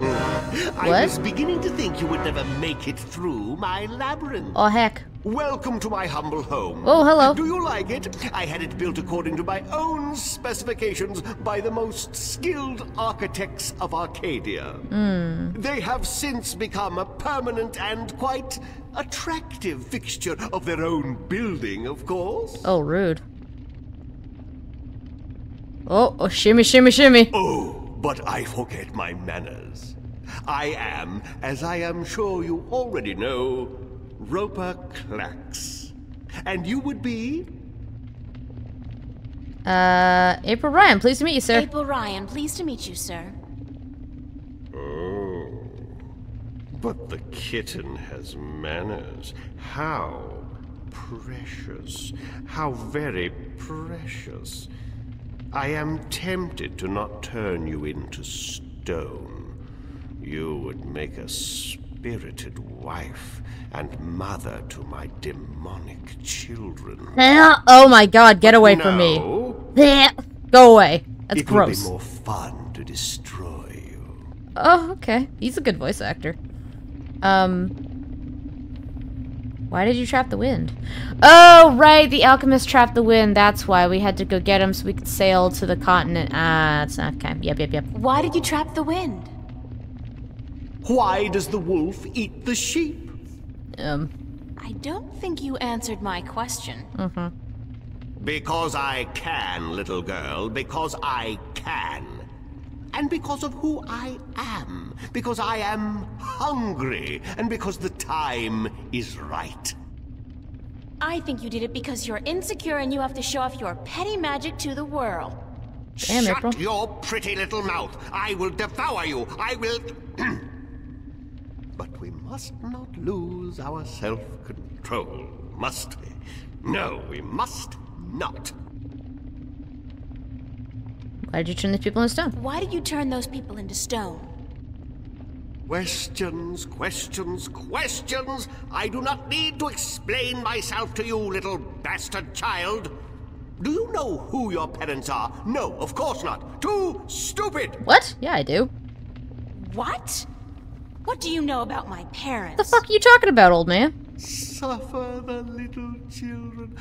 I was beginning to think you would never make it through my labyrinth. Oh, heck. Welcome to my humble home. Oh, hello. Do you like it? I had it built according to my own specifications by the most skilled architects of Arcadia. Mm. They have since become a permanent and quite attractive fixture of their own building, of course. Oh, rude. Oh, oh shimmy, shimmy, shimmy. Oh. But I forget my manners. I am, as I am sure you already know, Roper Klacks. And you would be? Uh, April Ryan, pleased to meet you, sir. April Ryan, pleased to meet you, sir. Oh, but the kitten has manners. How precious. How very precious. I am tempted to not turn you into stone. You would make a spirited wife and mother to my demonic children. Oh my god, get away no, from me. Go away. That's it gross. It would be more fun to destroy you. Oh, okay. He's a good voice actor. Um... Why did you trap the wind? Oh, right, the alchemist trapped the wind. That's why we had to go get him so we could sail to the continent. Ah, uh, it's not okay. Yep, yep, yep. Why did you trap the wind? Why does the wolf eat the sheep? Um. I don't think you answered my question. Mm-hmm. Because I can, little girl. Because I can. And because of who I am, because I am hungry, and because the time is right. I think you did it because you're insecure and you have to show off your petty magic to the world. Damn, April. Shut your pretty little mouth. I will devour you. I will... But we must not lose our self-control, must we? No, we must not. Why did you turn these people into stone? Why did you turn those people into stone? Questions, questions, questions! I do not need to explain myself to you, little bastard child! Do you know who your parents are? No, of course not! Too stupid! What? Yeah, I do. What? What do you know about my parents? The fuck are you talking about, old man? Suffer the little children...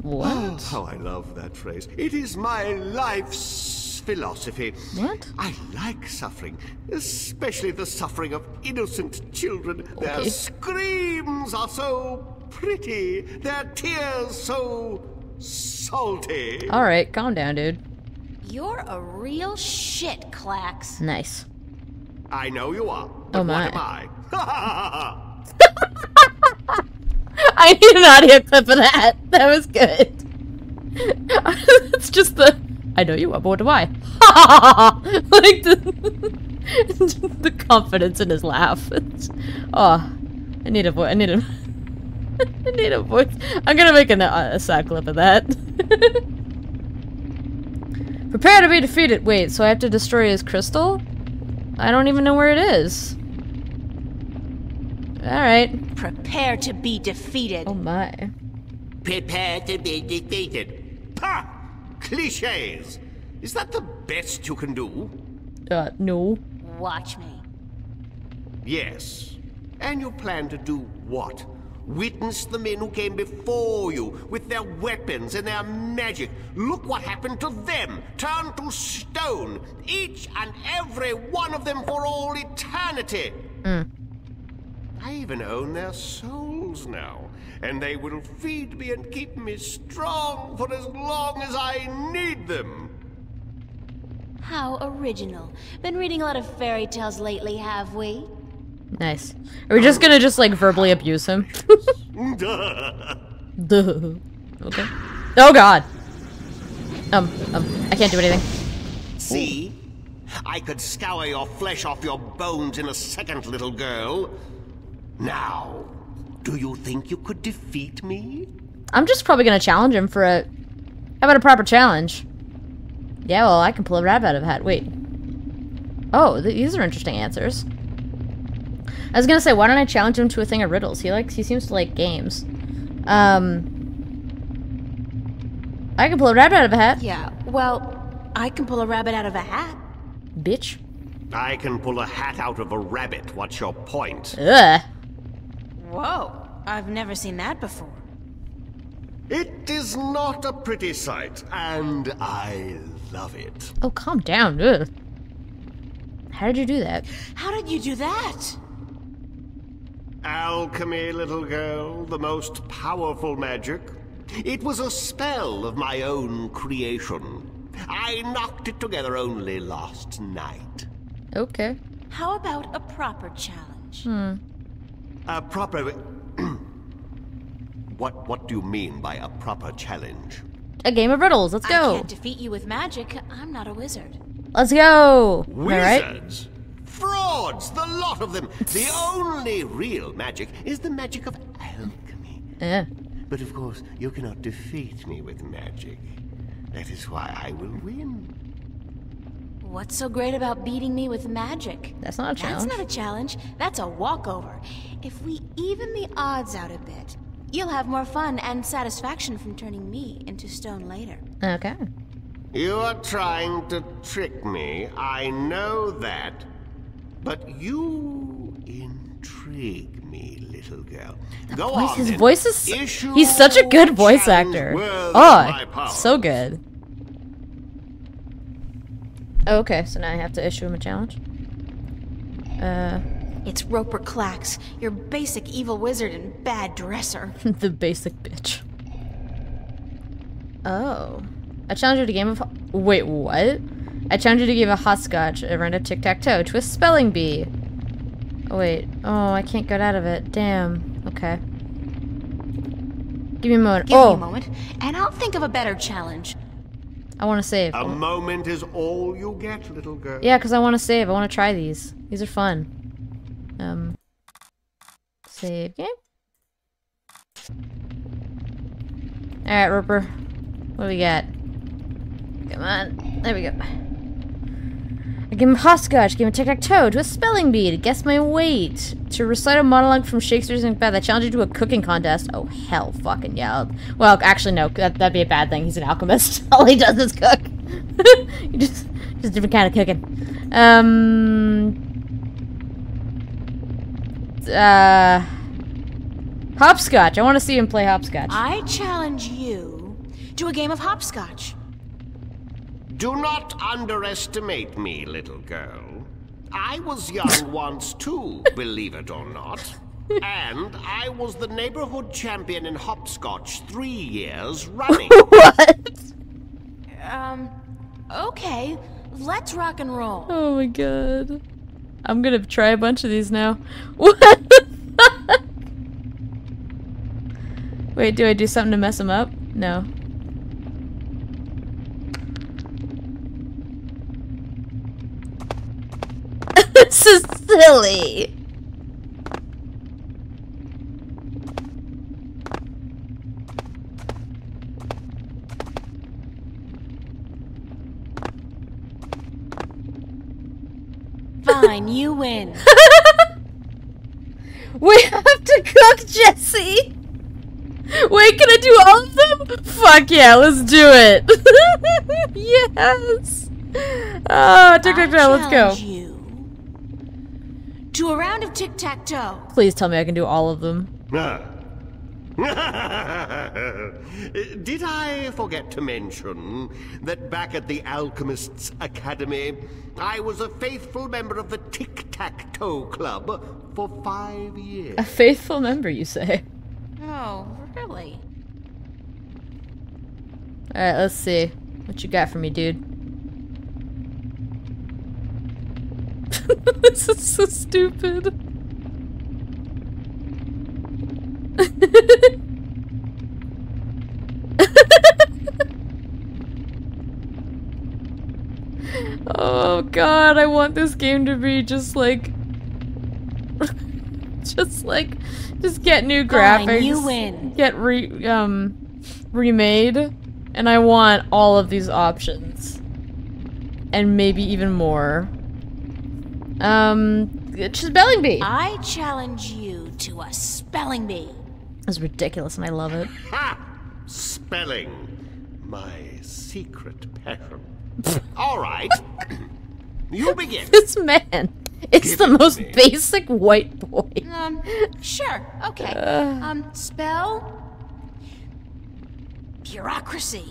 What? Oh, how I love that phrase. It is my life's philosophy. What? I like suffering, especially the suffering of innocent children. Okay. Their screams are so pretty, their tears so salty. All right, calm down, dude. You're a real shit, Klacks. Nice. I know you are. But oh my. What am I? Ha ha ha ha! I need an audio clip of that. That was good. It's just the, I know you are, but what do I? Like the, the confidence in his laugh. It's, oh, I need a voice. I need a. I need a voice. I'm gonna make an, uh, a side clip of that. Prepare to be defeated. Wait, so I have to destroy his crystal? I don't even know where it is. All right. Prepare to be defeated. Oh my. Prepare to be defeated. Pah! Clichés! Is that the best you can do? Uh, no. Watch me. Yes. And you plan to do what? Witness the men who came before you with their weapons and their magic. Look what happened to them, turned to stone, each and every one of them for all eternity. Mm. I even own their souls now, and they will feed me and keep me strong for as long as I need them. How original. Been reading a lot of fairy tales lately, have we? Nice. Are we just gonna just like verbally abuse him? Duh. Duh. Okay. Oh god. Um, um, I can't do anything. See? I could scour your flesh off your bones in a second, little girl. Now, do you think you could defeat me? I'm just probably gonna challenge him for a... How about a proper challenge? Yeah, well, I can pull a rabbit out of a hat. Wait. Oh, th these are interesting answers. I was gonna say, why don't I challenge him to a thing of riddles? He likes, he seems to like games. Um, I can pull a rabbit out of a hat. Yeah, well, I can pull a rabbit out of a hat. Bitch. I can pull a hat out of a rabbit. What's your point? Ugh. Whoa, I've never seen that before. It is not a pretty sight, and I love it. Oh, calm down. Ugh. How did you do that? How did you do that? Alchemy, little girl, the most powerful magic. It was a spell of my own creation. I knocked it together only last night. Okay. How about a proper challenge? Hmm. A proper... What what do you mean by a proper challenge? A game of riddles. Let's go. I can't defeat you with magic. I'm not a wizard. Let's go. Wizards? Right? Frauds, the lot of them. The only real magic is the magic of alchemy. Yeah. But of course, you cannot defeat me with magic. That is why I will win. What's so great about beating me with magic? That's not a challenge. That's not a challenge. That's a walkover. If we even the odds out a bit, you'll have more fun and satisfaction from turning me into stone later. Okay. You are trying to trick me, I know that. But you intrigue me, little girl. Go voice, on, his then. voice is... Issue he's such a good voice actor. Oh, so good. Oh, okay, so now I have to issue him a challenge. Uh... It's Roper Klacks, your basic evil wizard and bad dresser. The basic bitch. Oh. I challenge you to a game of... Wait, what? I challenge you to a game of hopscotch, a round of tic-tac-toe, to a spelling bee. Oh, wait. Oh, I can't get out of it. Damn. Okay. Give me a moment. Give oh. me a moment, and I'll think of a better challenge. I want to save. A oh. moment is all you get, little girl. Yeah, because I want to save. I want to try these. These are fun. Um, save game. Alright, Roper. What do we got? Come on. There we go. I give him hopscotch, give him tic-tac-toe, to a spelling bee, to guess my weight, to recite a monologue from Shakespeare's in bed. I challenge you to a cooking contest. Oh, hell fucking yeah. Well, actually, no. That, that'd be a bad thing. He's an alchemist. All he does is cook. just, just a different kind of cooking. Um... Uh, hopscotch. I want to see him play hopscotch. I challenge you to a game of hopscotch. Do not underestimate me, little girl. I was young once too, believe it or not. And I was the neighborhood champion in hopscotch three years running. What? Um, okay. Let's rock and roll. Oh my god. I'm gonna try a bunch of these now. What the fuck? Wait, do I do something to mess him up? No. This is silly! Fine, you win. We have to cook, Jesse! Wait, can I do all of them? Fuck yeah, let's do it! Yes! Oh, tic-tac-toe, let's go. You to a round of tic-tac-toe. Please tell me I can do all of them. Ah, Did I forget to mention that back at the Alchemists' Academy, I was a faithful member of the Tic-Tac-Toe Club for five years. A faithful member, you say? Oh, really? Alright, let's see. What you got for me, dude? This is so stupid. Oh god, I want this game to be just like just like just get new graphics. Fine, you win. Get re um remade, and I want all of these options and maybe even more. Um it's spelling bee. I challenge you to a spelling bee. It's ridiculous and I love it. Ha! Spelling. My secret passion. Alright. You begin. This man is Give the it most me. basic white boy. Um, sure. Okay. Uh, um, spell. Bureaucracy.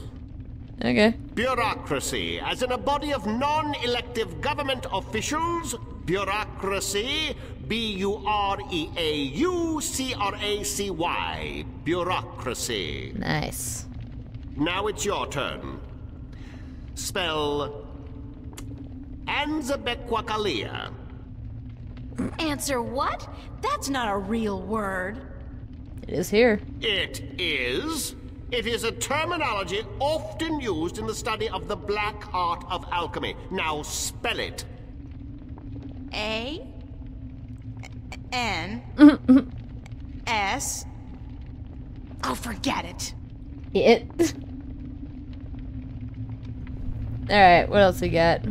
Okay. Bureaucracy, as in a body of non-elective government officials. Bureaucracy, B U R E A U C R A C Y, bureaucracy. Nice. Now it's your turn. Spell Anzabequakalia. Answer what? That's not a real word. It is here. It is. It is a terminology often used in the study of the black art of alchemy. Now spell it. A N S. Oh, forget it. It. All right, what else we got?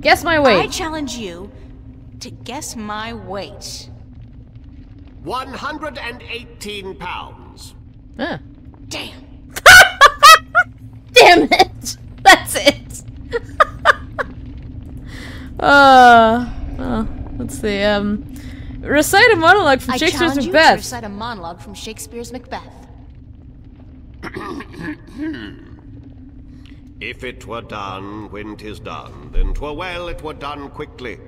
Guess my weight. I challenge you to guess my weight. One hundred and eighteen pounds. Huh. Damn. Damn it. That's it. Uh, oh, let's see. Um, recite a monologue from I Shakespeare's Macbeth. I challenge you to recite a monologue from Shakespeare's Macbeth. If it were done when 'tis done, then 'twere well it were done quickly.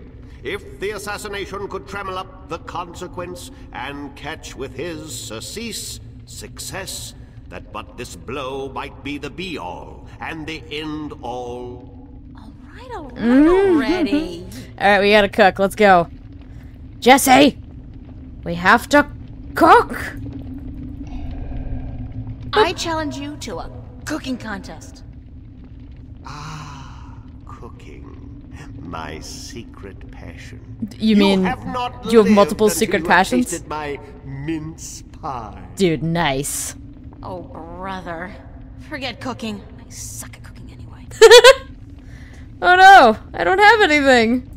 If the assassination could trammel up the consequence and catch with his surcease success, that but this blow might be the be-all and the end-all. Alright, alright already. Alright, we gotta cook. Let's go. Jesse! We have to cook! I challenge you to a cooking contest. Ah, cooking. My secret passion. You mean you have, not you have multiple secret passions? Tasted my mince pie. Dude, nice. Oh, brother. Forget cooking. I suck at cooking anyway. Oh no, I don't have anything.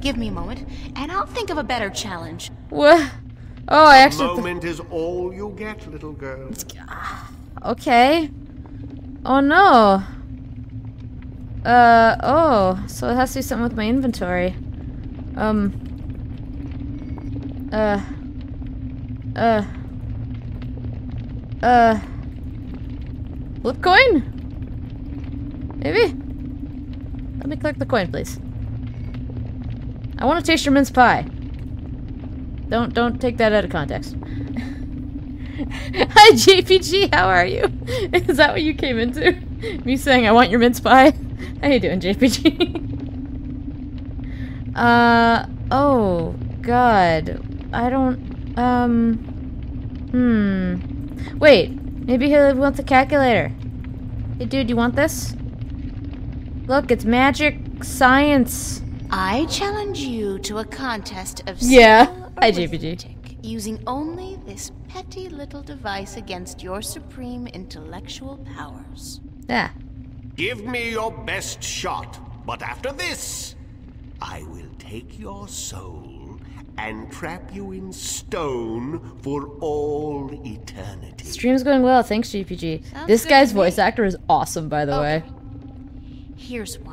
Give me a moment, and I'll think of a better challenge. What? Oh, I actually. A moment is all you get, little girl. Okay. Oh no. Uh oh. So it has to do something with my inventory. Um. Uh. Uh. Uh. Flip coin. Maybe. Let me collect the coin, please. I want to taste your mince pie. Don't don't take that out of context. Hi J P G, how are you? Is that what you came into? Me saying I want your mince pie? How you doing, J P G? uh oh god. I don't um Hmm. Wait, maybe he'll want the calculator. Hey dude, you want this? Look, it's magic science. I challenge you to a contest of Yeah. Hi, J P G. Using only this petty little device against your supreme intellectual powers. Yeah. Give me your best shot, but after this, I will take your soul and trap you in stone for all eternity. Stream's going well, thanks, J P G. Sounds this guy's voice me. actor is awesome, by the okay. way. Here's one.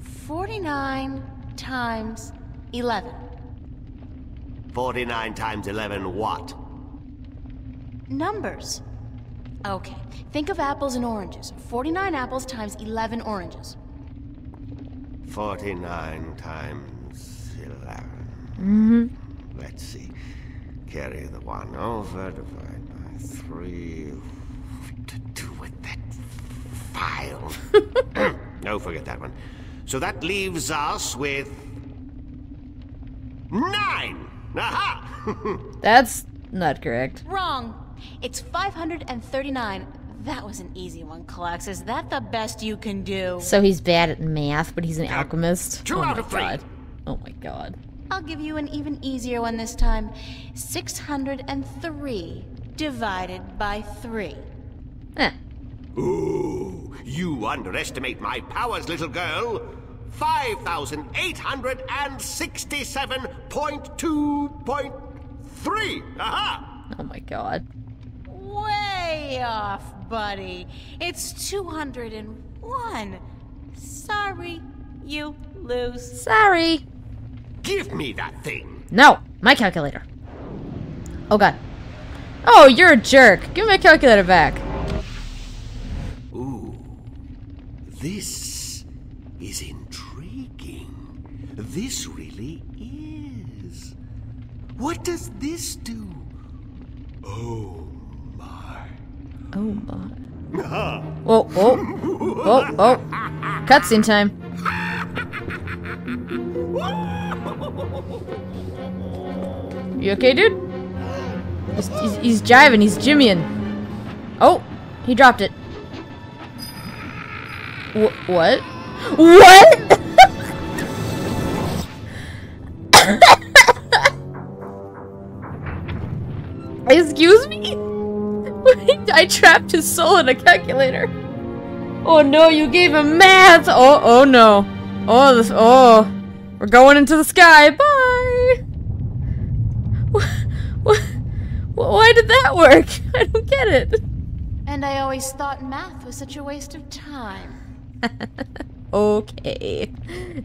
Forty-nine times eleven. forty-nine times eleven what? Numbers. Okay, think of apples and oranges. forty-nine apples times eleven oranges. forty-nine times eleven. Mm-hmm. Let's see. Carry the one over, divide by three. What to do with that file? No, forget that one. So that leaves us with... nine! Aha! That's not correct. Wrong. It's five hundred thirty-nine. That was an easy one, Klacks. Is that the best you can do? So he's bad at math, but he's an uh, alchemist? Two oh out of three. God. Oh my god. I'll give you an even easier one this time. six hundred three divided by three. Eh. Ooh, you underestimate my powers, little girl. five thousand eight hundred sixty-seven point two point three. Aha! Oh my god. Way off, buddy. It's two hundred one. Sorry, you lose. Sorry. Give me that thing. No, my calculator. Oh god. Oh, you're a jerk. Give my calculator back. Ooh. This is intriguing. This really is. What does this do? Oh my. Oh my. Uh-huh. Whoa, whoa. Whoa, whoa. Cutscene time. You okay, dude? He's, he's, he's jiving, he's jimmying. Oh, he dropped it. Wh what? What? Excuse me? I trapped his soul in a calculator. Oh no, you gave him math! Oh, oh no. Oh, this, oh. We're going into the sky. Bye! What, what, why did that work? I don't get it. And I always thought math was such a waste of time. Okay.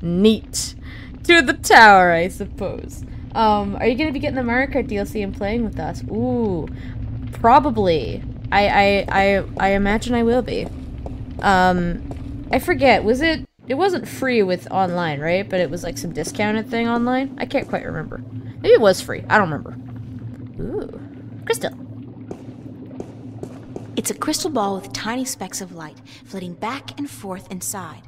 Neat. To the tower, I suppose. Um, are you gonna be getting the Mario Kart D L C and playing with us? Ooh, probably. I, I, I, I imagine I will be. Um, I forget. Was it? It wasn't free with online, right? But it was like some discounted thing online. I can't quite remember. Maybe it was free. I don't remember. Ooh, crystal. It's a crystal ball with tiny specks of light flitting back and forth inside.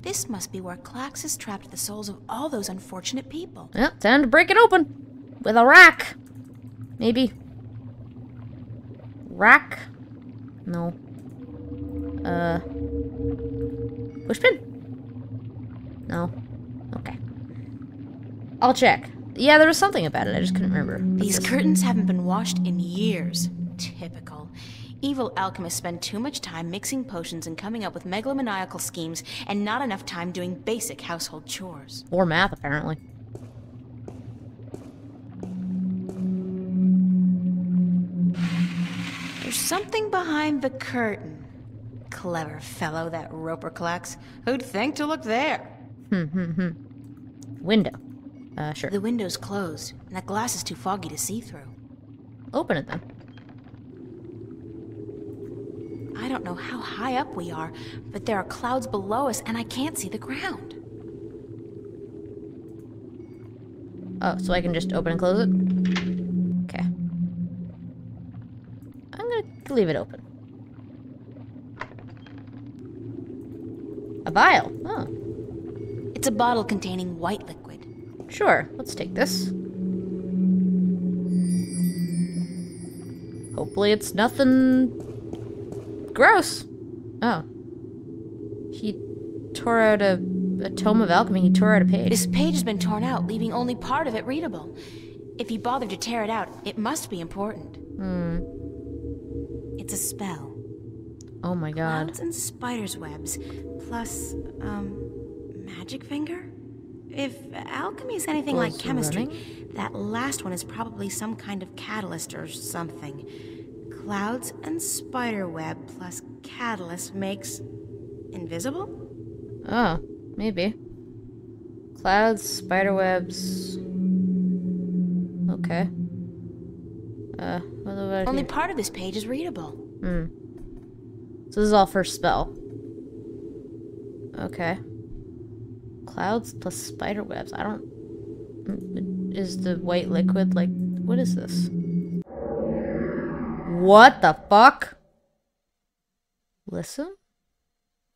This must be where Klacks has trapped the souls of all those unfortunate people. Well, time to break it open. With a rack. Maybe. Rack? No. Uh. Pushpin? No. Okay. I'll check. Yeah, there was something about it. I just couldn't remember. These curtains haven't been washed in years. Typical. Evil alchemists spend too much time mixing potions and coming up with megalomaniacal schemes and not enough time doing basic household chores. Or math, apparently. There's something behind the curtain. Clever fellow, that Roper Klacks. Who'd think to look there? Hmm, hmm, hmm. Window. Uh, sure. The window's closed, and that glass is too foggy to see through. Open it, then. I don't know how high up we are, but there are clouds below us and I can't see the ground. Oh, so I can just open and close it? Okay. I'm gonna leave it open. A vial. Oh. It's a bottle containing white liquid. Sure, let's take this. Hopefully it's nothing... gross. Oh. He tore out a, a tome of alchemy. He tore out a page. This page has been torn out, leaving only part of it readable. If he bothered to tear it out, it must be important. Hmm. It's a spell. Oh my god. Clouds and spider's webs, plus, um, magic finger? If alchemy is anything like chemistry, that last one is probably some kind of catalyst or something. Clouds and spiderweb plus catalyst makes... invisible? Oh, maybe. Clouds, spiderwebs... Okay. Uh, what do I do? Only part of this page is readable. Hmm. So this is all first spell. Okay. Clouds plus spider webs. I don't... Is the white liquid like... What is this? What the fuck? Listen?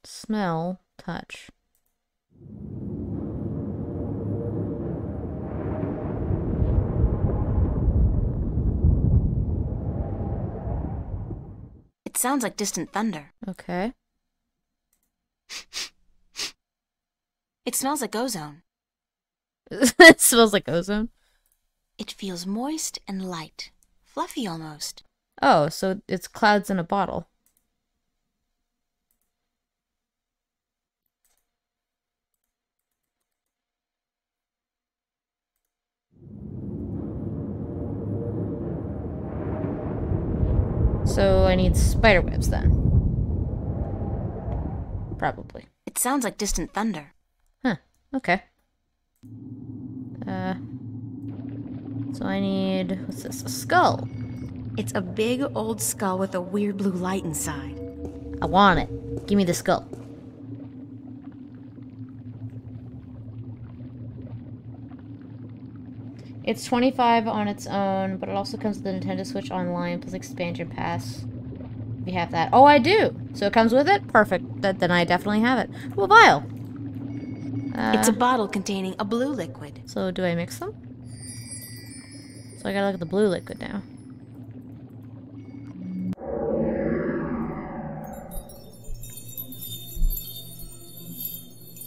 Smell. Touch. It sounds like distant thunder. Okay. It smells like ozone. It smells like ozone? It feels moist and light. Fluffy almost. Oh, so it's clouds in a bottle. So I need spider webs then. Probably. It sounds like distant thunder. Huh. Okay. Uh. So I need... What's this? A skull. It's a big old skull with a weird blue light inside. I want it. Give me the skull. It's twenty-five on its own, but it also comes with the Nintendo Switch Online plus expansion pass. We have that. Oh, I do! So it comes with it? Perfect. That, then I definitely have it. Well, vial! Uh, it's a bottle containing a blue liquid. So do I mix them? So I gotta look at the blue liquid now.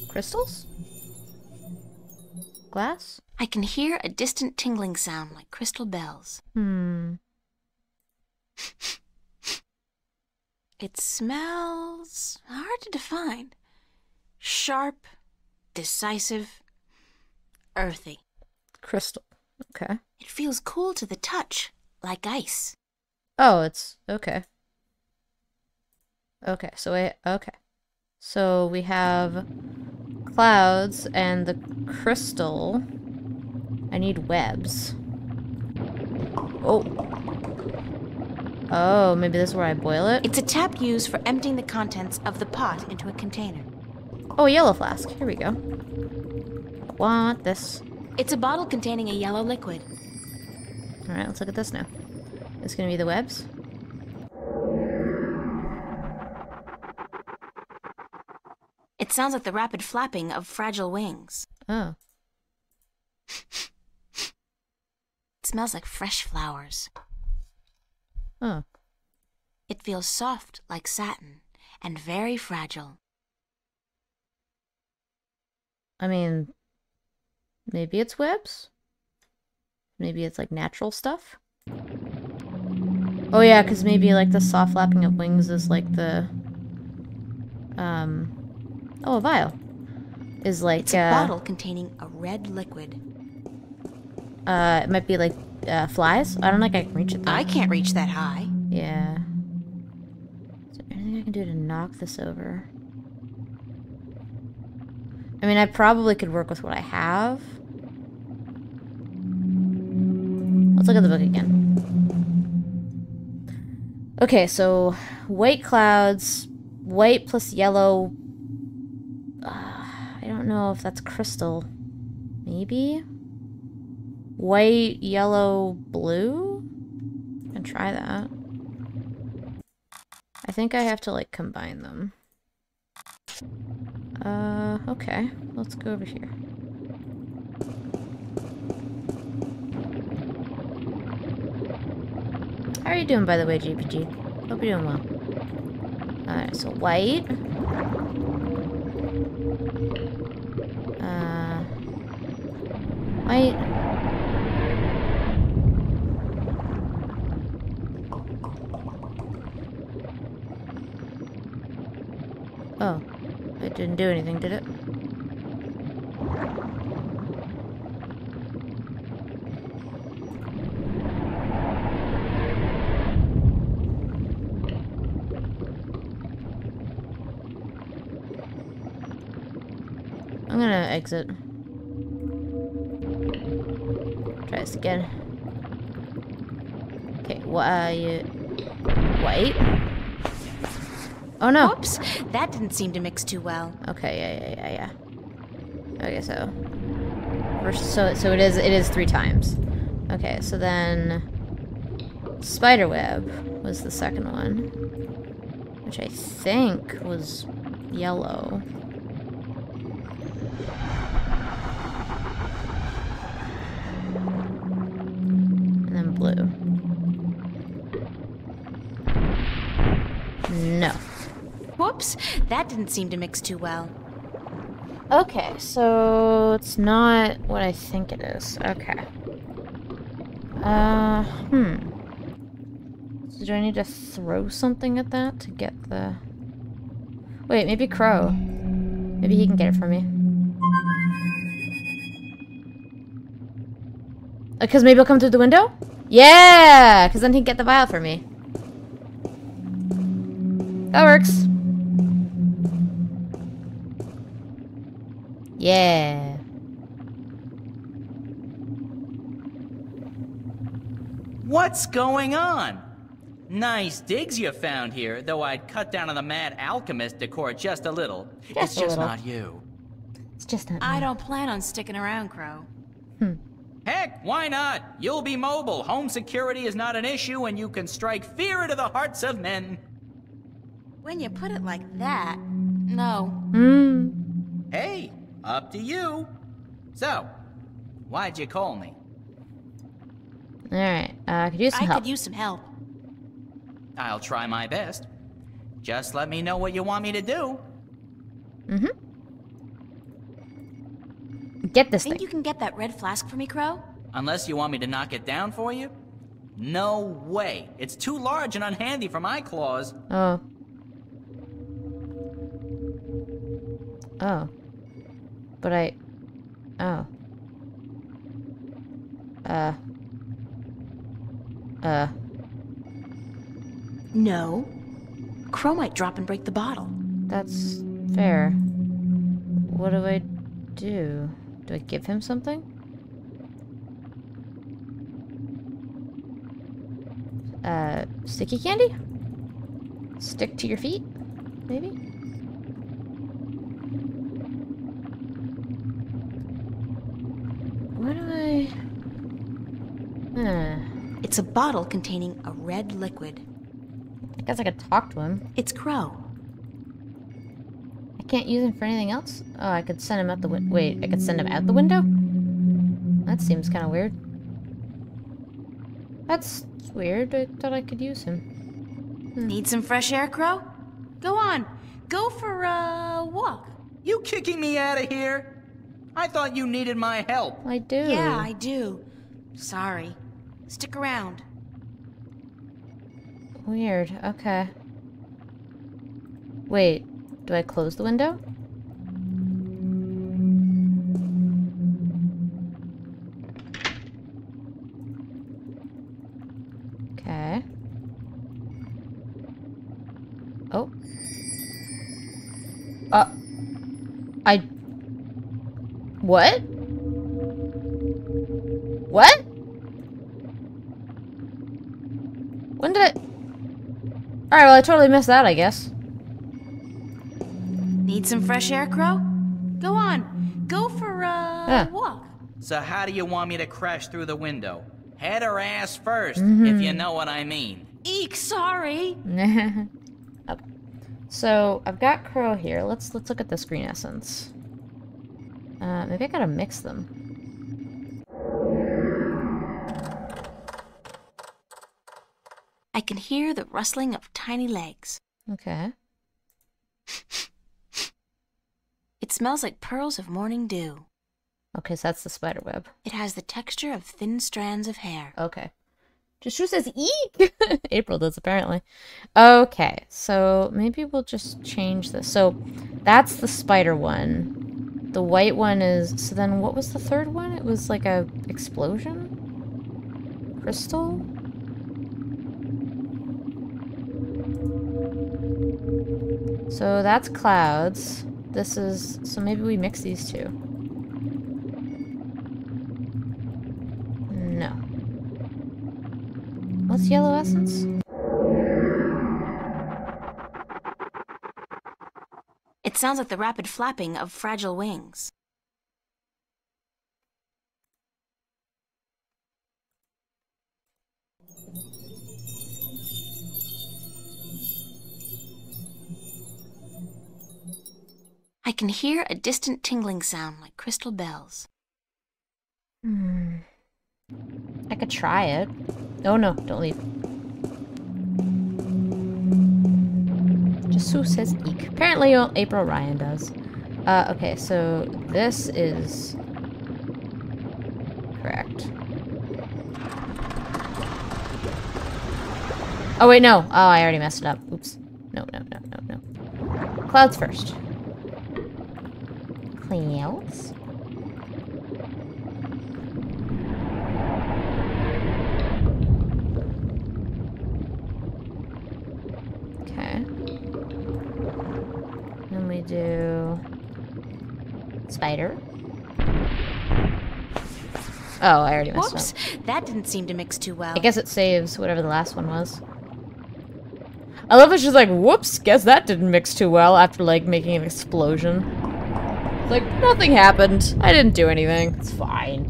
Crystals? Glass? I can hear a distant tingling sound like crystal bells. Hmm. It smells... hard to define. Sharp, decisive, earthy. Crystal. Okay. It feels cool to the touch, like ice. Oh, it's... okay. Okay, so I... okay. So we have... clouds and the crystal. I need webs. Oh. Oh, maybe this is where I boil it? It's a tap used for emptying the contents of the pot into a container. Oh, a yellow flask. Here we go. I want this. It's a bottle containing a yellow liquid. Alright, let's look at this now. It's gonna be the webs. It sounds like the rapid flapping of fragile wings. Oh. It smells like fresh flowers. Oh. It feels soft like satin and very fragile. I mean, maybe it's webs? Maybe it's like natural stuff? Oh yeah, because maybe like the soft flapping of wings is like the... Um... Oh, a vial is like it's a uh, bottle containing a red liquid. Uh, it might be like uh, flies. I don't think I can reach it. That I can't reach that high. Yeah. Is there anything I can do to knock this over? I mean, I probably could work with what I have. Let's look at the book again. Okay, so white clouds, white plus yellow. I don't know if that's crystal. Maybe? White, yellow, blue? I can try that. I think I have to, like, combine them. Uh, okay. Let's go over here. How are you doing, by the way, J P G? Hope you're doing well. Alright, so white. Uh, white. Oh, it didn't do anything, did it? I'm gonna exit. Try this again. What are you? Wait. Oh no! Oops, that didn't seem to mix too well. Okay, yeah, yeah, yeah, yeah. Okay, so first, so so it is it is three times. Okay, so then spiderweb was the second one, which I think was yellow. And then blue. No. Whoops, that didn't seem to mix too well. Okay, so it's not what I think it is. Okay. Uh, hmm. So do I need to throw something at that to get the... Wait, maybe Crow. Maybe he can get it for me. Because maybe he'll come through the window? Yeah! Because then he can get the vial for me. That works. Yeah. What's going on? Nice digs you found here, though I'd cut down on the mad alchemist decor just a little. Just it's just little. Not you. It's just not I me. Don't plan on sticking around, Crow. Hmm. Heck, why not? You'll be mobile. Home security is not an issue, and you can strike fear into the hearts of men. When you put it like that, no. Mm. Hey, up to you. So, why'd you call me? All right, uh, could use some I help. I could use some help. I'll try my best. Just let me know what you want me to do. Mm-hmm. Get this Think thing. You can get that red flask for me, Crow? Unless you want me to knock it down for you? No way. It's too large and unhandy for my claws. Oh. Oh. But I... Oh. Uh. Uh. No. Crow might drop and break the bottle. That's fair. What do I do? Do I give him something? Uh, sticky candy? Stick to your feet? Maybe? What do I... Huh. It's a bottle containing a red liquid. I guess I could talk to him. It's Crow. I can't use him for anything else? Oh, I could send him out the window. Wait, I could send him out the window? That seems kind of weird. That's weird. I thought I could use him. Hmm. Need some fresh air, Crow? Go on. Go for a walk. You kicking me out of here? I thought you needed my help. I do. Yeah, I do. Sorry. Stick around. Weird. Okay. Wait, do I close the window? Okay. Oh. Uh. I... What? What? When did I... Alright, well I totally missed that, I guess. Need some fresh air, Crow? Go on. Go for a yeah. walk. So how do you want me to crash through the window? Head or ass first, mm-hmm. if you know what I mean. Eek, sorry. Okay. So, I've got Crow here. Let's let's look at this green essence. Uh, maybe I gotta mix them. I can hear the rustling of tiny legs. Okay. It smells like pearls of morning dew. Okay, so that's the spiderweb. It has the texture of thin strands of hair. Okay. Just who says eek? April does, apparently. Okay, so maybe we'll just change this. So that's the spider one. The white one is... So then what was the third one? It was like a explosion? Crystal? So that's clouds. This is... So maybe we mix these two. No. Let's yellow essence? It sounds like the rapid flapping of fragile wings. I can hear a distant tingling sound like crystal bells. Hmm. I could try it. Oh no, don't leave. Just who says eek? Apparently April Ryan does. Uh, okay, so this is... correct. Oh wait, no. Oh, I already messed it up. Oops. No, no, no, no, no. Clouds first. Clouds? Do spider. Oh, I already messed Whoops. Up. That didn't seem to mix too well. I guess it saves whatever the last one was. I love it's just like, whoops, guess that didn't mix too well after like making an explosion. It's like, nothing happened. I didn't do anything. It's fine.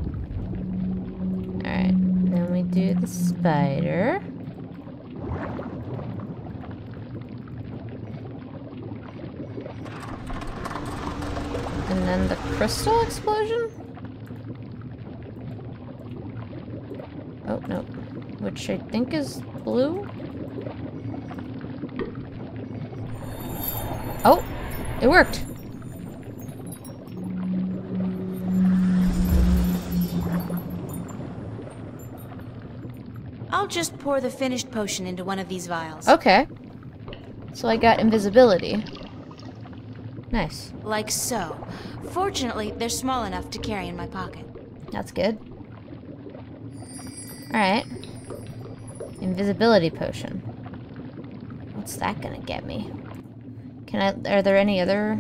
Alright, then we do the spider. And then the crystal explosion? Oh, no. Which I think is blue? Oh! It worked! I'll just pour the finished potion into one of these vials. Okay. So I got invisibility. Nice. Like so. Fortunately, they're small enough to carry in my pocket. That's good. Alright. Invisibility potion. What's that gonna get me? Can I... are there any other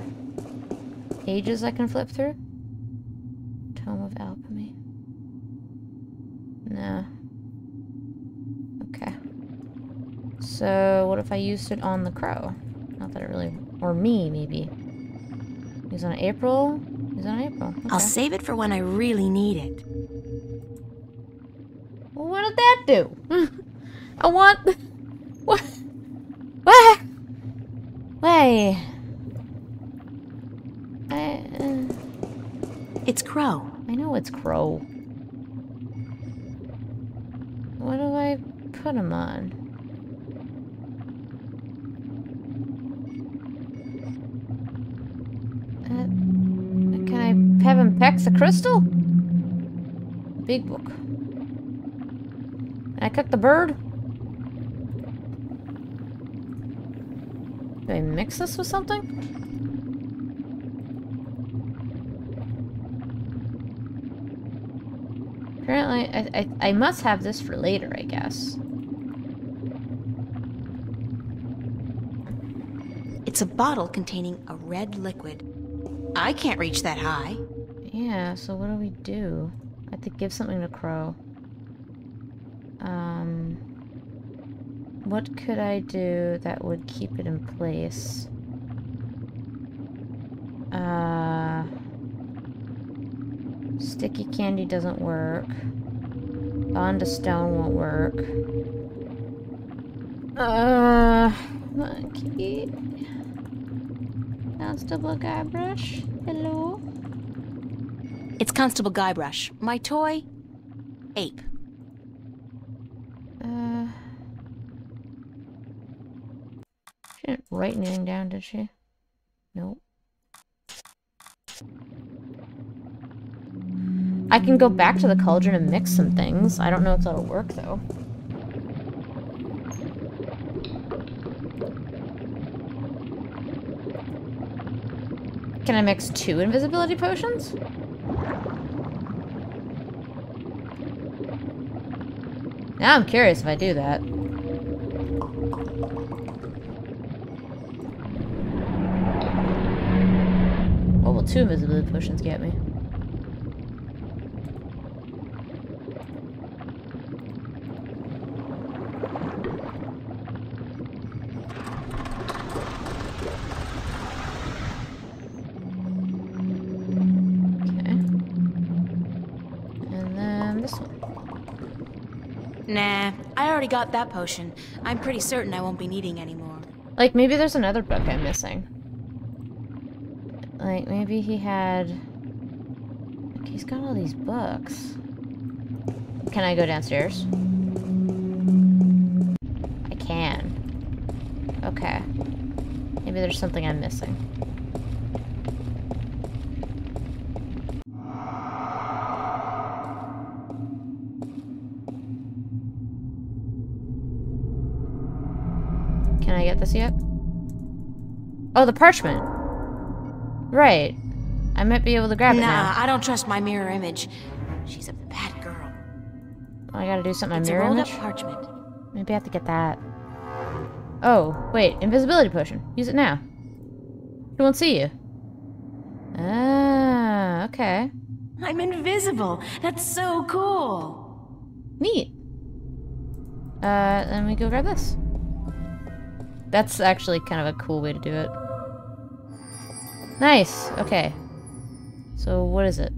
pages I can flip through? Tome of Alchemy. No. Okay. So, what if I used it on the crow? Not that it really... or me, maybe. He's on April. He's on April. Okay. I'll save it for when I really need it. Well, what did that do? I want. What? What? Why? I... It's Crow. I know it's Crow. What do I put him on? Have him peck the crystal? Big book. Can I cook the bird? Do I mix this with something? Apparently, I, I, I must have this for later, I guess. It's a bottle containing a red liquid. I can't reach that high. Yeah, so what do we do? I have to give something to Crow. Um... What could I do that would keep it in place? Uh... Sticky candy doesn't work. Bond to stone won't work. Uh... Monkey... Constable Guybrush, hello? It's Constable Guybrush. My toy, ape. Uh... She didn't write anything down, did she? Nope. I can go back to the cauldron and mix some things. I don't know if that'll work, though. Can I mix two invisibility potions? Now I'm curious if I do that. What will two invisibility potions get me? Nah, I already got that potion. I'm pretty certain I won't be needing any more. Like, maybe there's another book I'm missing. Like, maybe he had... Like, he's got all these books. Can I go downstairs? I can. Okay. Maybe there's something I'm missing. Can I get this yet? Oh, the parchment. Right. I might be able to grab nah, it now. Nah, I don't trust my mirror image. She's a bad girl. I gotta do something on mirror image? It's a rolled up parchment. Maybe I have to get that. Oh, wait. Invisibility potion. Use it now. She won't see you. Ah, okay. I'm invisible. That's so cool. Neat. Uh, then we go grab this. That's actually kind of a cool way to do it. Nice! Okay. So, what is it?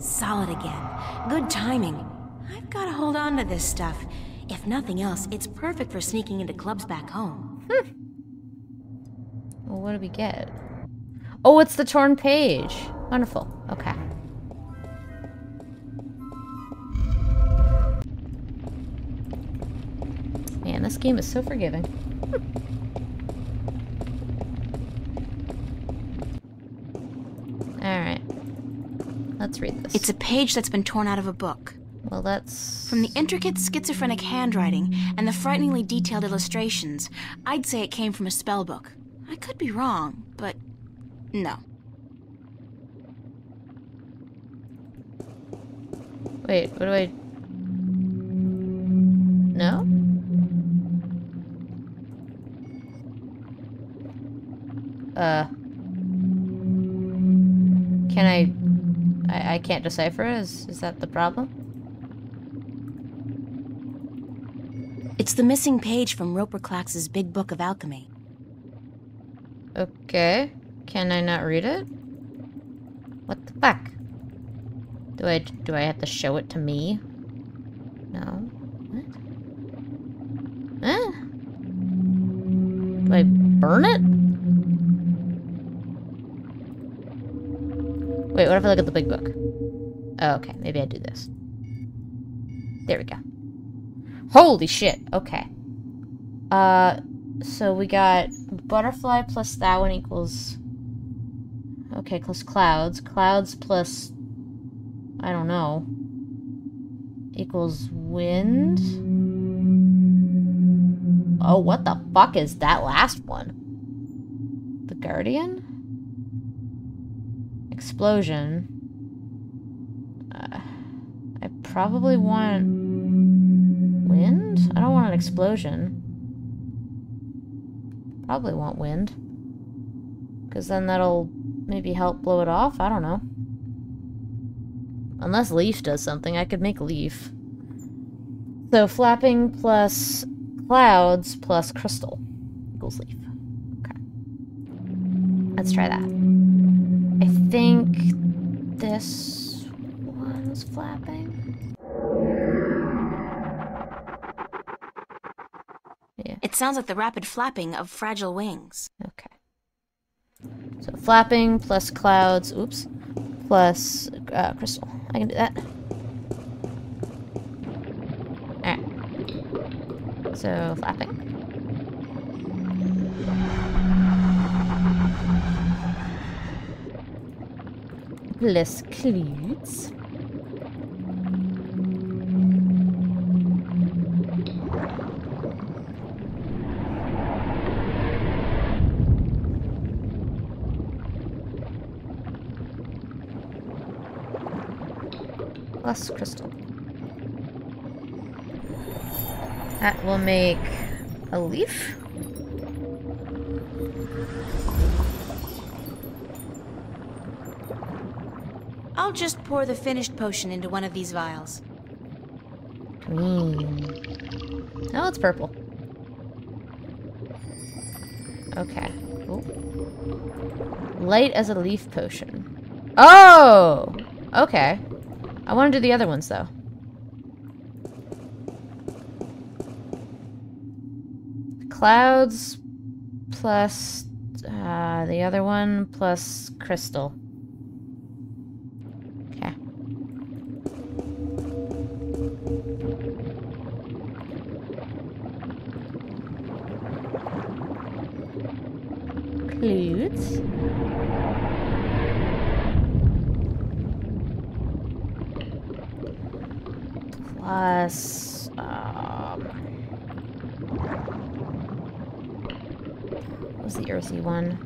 Solid again. Good timing. I've got to hold on to this stuff. If nothing else, it's perfect for sneaking into clubs back home. Hmm. Well, what do we get? Oh, it's the torn page! Wonderful. Okay. Man, this game is so forgiving. Alright. Let's read this. It's a page that's been torn out of a book. Well, that's... From the intricate schizophrenic handwriting and the frighteningly detailed illustrations, I'd say it came from a spell book. I could be wrong, but... no. Wait, what do I... No? Uh... Can I, I... I can't decipher it? Is, is that the problem? It's the missing page from Roper Klacks' Big Book of Alchemy. Okay. Can I not read it? What the fuck? Do I... do I have to show it to me? No. What? Eh? Do I burn it? Wait, what if I look at the big book? Oh, okay, maybe I do this. There we go. Holy shit! Okay. Uh, so we got butterfly plus that one equals... Okay, plus clouds. Clouds plus... I don't know. Equals wind? Oh, what the fuck is that last one? The Guardian? Explosion. Uh, I probably want wind? I don't want an explosion. Probably want wind. Because then that'll maybe help blow it off? I don't know. Unless leaf does something, I could make leaf. So flapping plus clouds plus crystal equals leaf. Okay. Let's try that. I think this one was flapping. Yeah. It sounds like the rapid flapping of fragile wings. Okay. So flapping plus clouds, oops, plus uh, crystal. I can do that. Alright. So flapping. Plus clouds. Plus crystal. That will make a leaf. I'll just pour the finished potion into one of these vials. Green. Oh, it's purple. Okay. Ooh. Light as a leaf potion. Oh! Okay. I want to do the other ones, though. clouds plus uh, the other one plus crystal. Okay. Clues. Plus, um, what was the earthy one?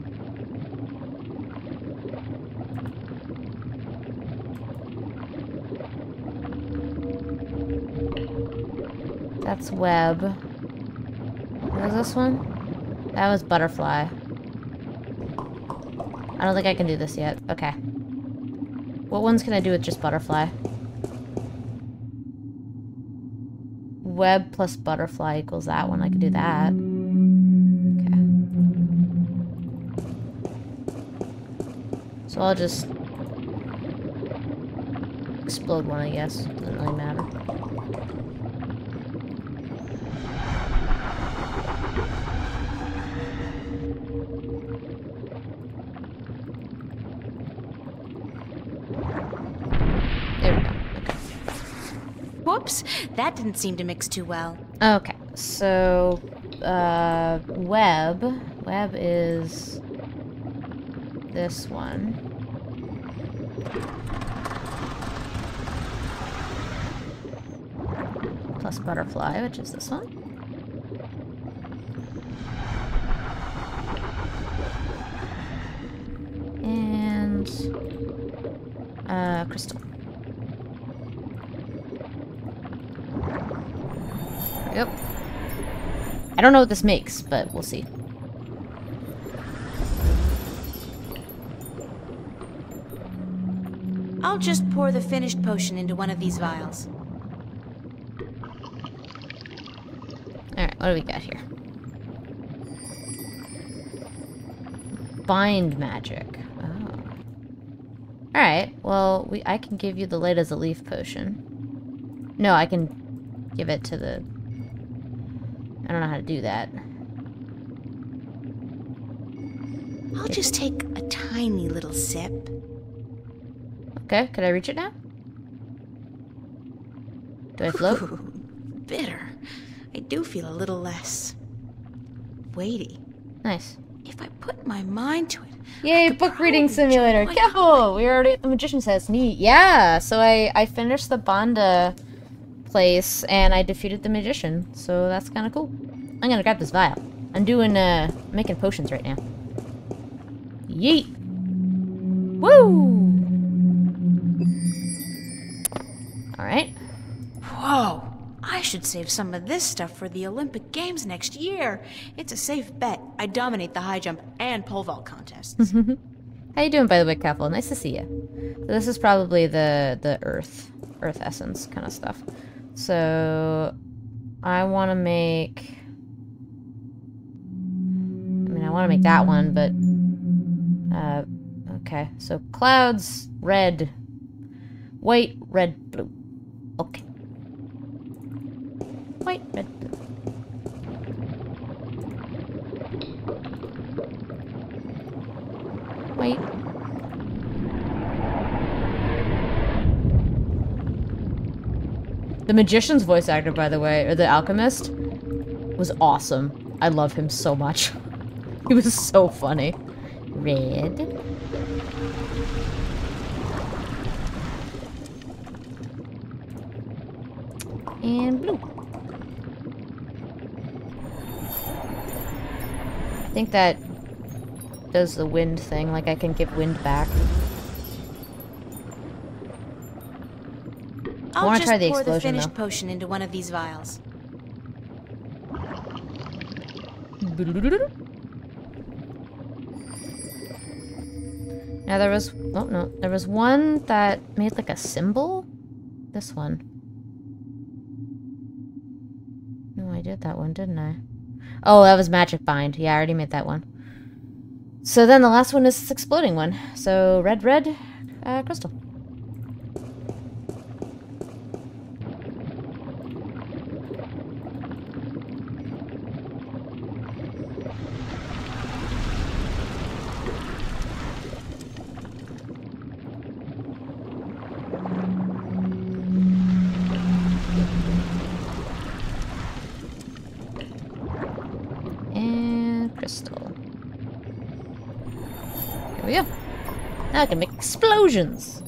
That's web. What was this one? That was butterfly. I don't think I can do this yet. Okay. What ones can I do with just butterfly? Web plus butterfly equals that one. I can do that. Okay. So I'll just explode one, I guess. Doesn't really matter. Whoops, that didn't seem to mix too well. Okay, so uh, web, web is this one. Plus butterfly, which is this one. And uh, crystal. Yep. I don't know what this makes, but we'll see. I'll just pour the finished potion into one of these vials. Alright, what do we got here? Bind magic. Oh. Alright, well, we I can give you the light as a leaf potion. No, I can give it to the... I don't know how to do that. I'll just take a tiny little sip. Okay, can I reach it now? Do I float? Ooh, bitter. I do feel a little less weighty. Nice. If I put my mind to it. Yay, book reading simulator. Careful! We already the magician's has neat. Yeah, so I, I finished the Banda place and I defeated the magician, so that's kind of cool. I'm gonna grab this vial. I'm doing uh making potions right now. Yeet! Woo! All right. Whoa! I should save some of this stuff for the Olympic Games next year. It's a safe bet. I dominate the high jump and pole vault contests. How you doing, by the way, Kaplan? Nice to see you. So this is probably the the earth, earth essence kind of stuff. So, I want to make... I mean, I want to make that one, but... Uh, okay, so clouds, red, white, red, blue. Okay. White, red, blue. White. The magician's voice actor, by the way, or the alchemist, was awesome. I love him so much. He was so funny. Red. And blue. I think that does the wind thing, like I can give wind back. I want to try the explosion, though. I'll just pour the finished potion into one of these vials. Now there was... Oh, no. There was one that made, like, a symbol? This one. No, I did that one, didn't I? Oh, that was Magic Bind. Yeah, I already made that one. So then the last one is this exploding one. So, red, red, uh, crystal. crystal. Here we go. Now I can make explosions!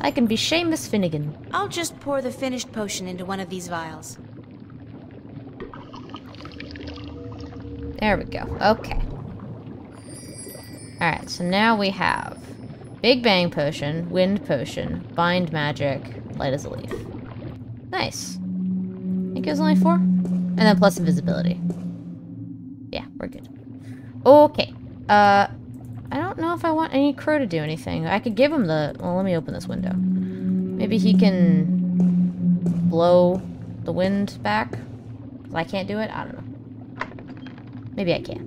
I can be Seamus Finnegan. I'll just pour the finished potion into one of these vials. There we go. Okay. Alright, so now we have Big Bang Potion, Wind Potion, Bind Magic, Light as a Leaf. Nice. I think it was only four. And then plus invisibility. Yeah, we're good. Okay. Uh... I don't know if I want any Crow to do anything. I could give him the... Well, let me open this window. Maybe he can blow the wind back? Because I can't do it? I don't know. Maybe I can.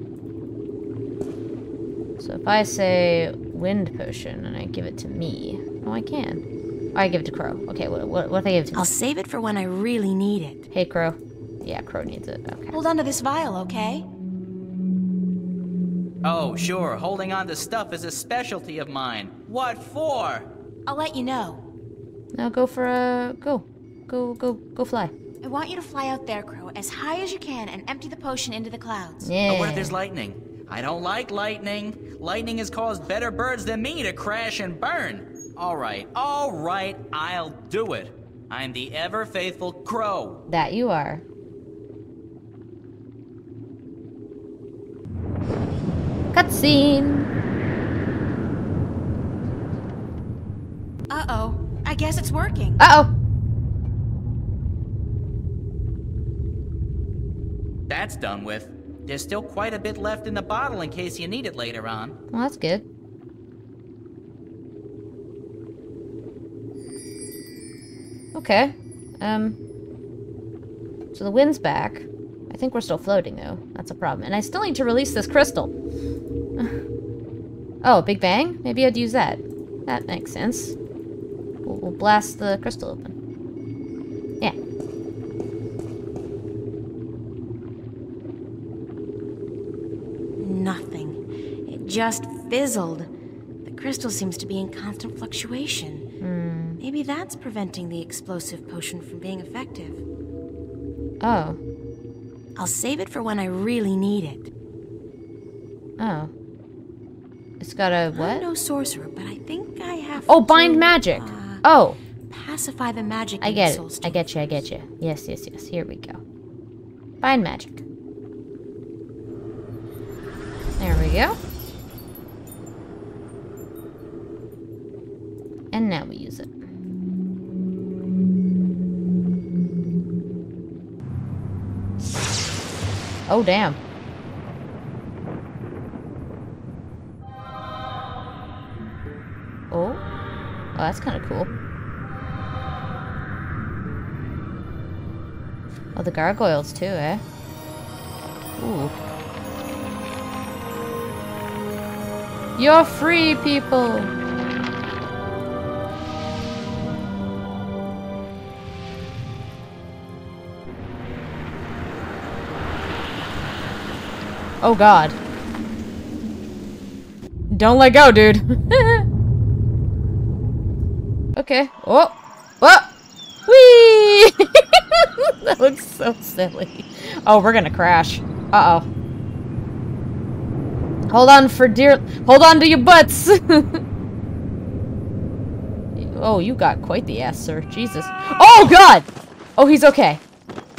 So if I say wind potion and I give it to me... Oh, I can. Oh, I give it to Crow. Okay, what, what, what if I give it to me? I'll save it for when I really need it. Hey, Crow. Yeah, Crow needs it. Okay. Hold on to this vial, okay? Oh, sure. Holding on to stuff is a specialty of mine. What for? I'll let you know. Now go for a... Go. Go, go, go fly. I want you to fly out there, Crow, as high as you can and empty the potion into the clouds. Yeah. But what if there's lightning? I don't like lightning. Lightning has caused better birds than me to crash and burn. All right, all right, I'll do it. I'm the ever-faithful Crow. That you are. Cutscene. Uh-oh. I guess it's working. Uh-oh. That's done with. There's still quite a bit left in the bottle in case you need it later on. Well, that's good. Okay. Um. So the wind's back. I think we're still floating, though. That's a problem. And I still need to release this crystal. Oh, Big Bang? Maybe I'd use that. That makes sense. We'll, we'll blast the crystal open. Yeah. Nothing. It just fizzled. The crystal seems to be in constant fluctuation. Mm. Maybe that's preventing the explosive potion from being effective. Oh. I'll save it for when I really need it. Oh. It's got a what? I'm no sorcerer, but I think I have Oh, to, bind magic! Uh, oh! Pacify the magic I get it. I get you, I get you. Yes, yes, yes. Here we go. Bind magic. There we go. And now we use it. Oh, damn. Oh? Oh, that's kind of cool. Oh, the gargoyles too, eh? Ooh. You're free, people! Oh, God. Don't let go, dude. Okay. Oh. Oh. Whee! That looks so silly. Oh, we're gonna crash. Uh-oh. Hold on for dear... Hold on to your butts! Oh, you got quite the ass, sir. Jesus. Oh, God! Oh, he's okay.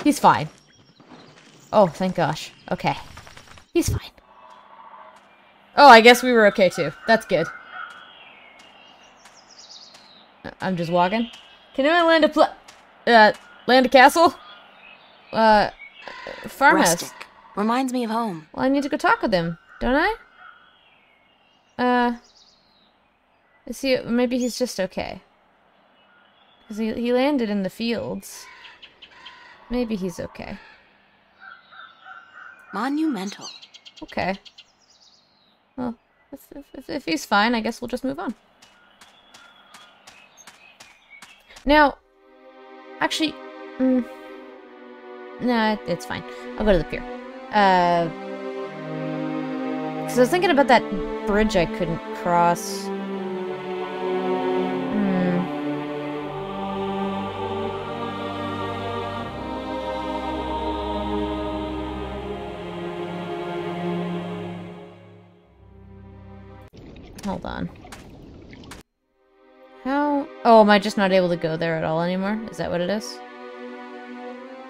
He's fine. Oh, thank gosh. Okay. He's fine. Oh, I guess we were okay too. That's good. I'm just walking. Can I land a pl- Uh, land a castle? Uh, farmhouse. Rustic. Reminds me of home. Well, I need to go talk with him, don't I? Uh, is he- maybe he's just okay. Cause he, he landed in the fields. Maybe he's okay. Monumental. Okay. Well, if, if, if he's fine, I guess we'll just move on. Now, actually, mm, nah, it's fine. I'll go to the pier. Uh, because I was thinking about that bridge I couldn't cross. Hmm. Hold on. How? Oh, am I just not able to go there at all anymore? Is that what it is?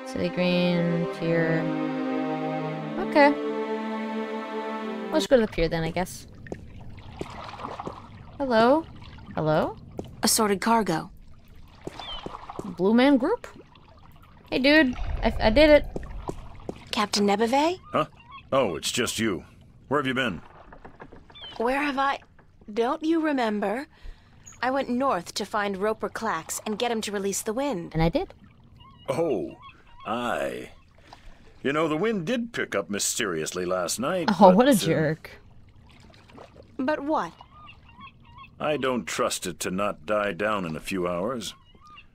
City Green, Pier. Okay. Let's go to the pier then, I guess. Hello? Hello? Assorted cargo. Blue Man Group? Hey, dude. I, I did it. Captain Nebevay? Huh? Oh, it's just you. Where have you been? Where have I... Don't you remember? I went north to find Roper Klacks and get him to release the wind. And I did. Oh, aye. You know, the wind did pick up mysteriously last night. Oh, but, what a jerk. Uh, but what? I don't trust it to not die down in a few hours.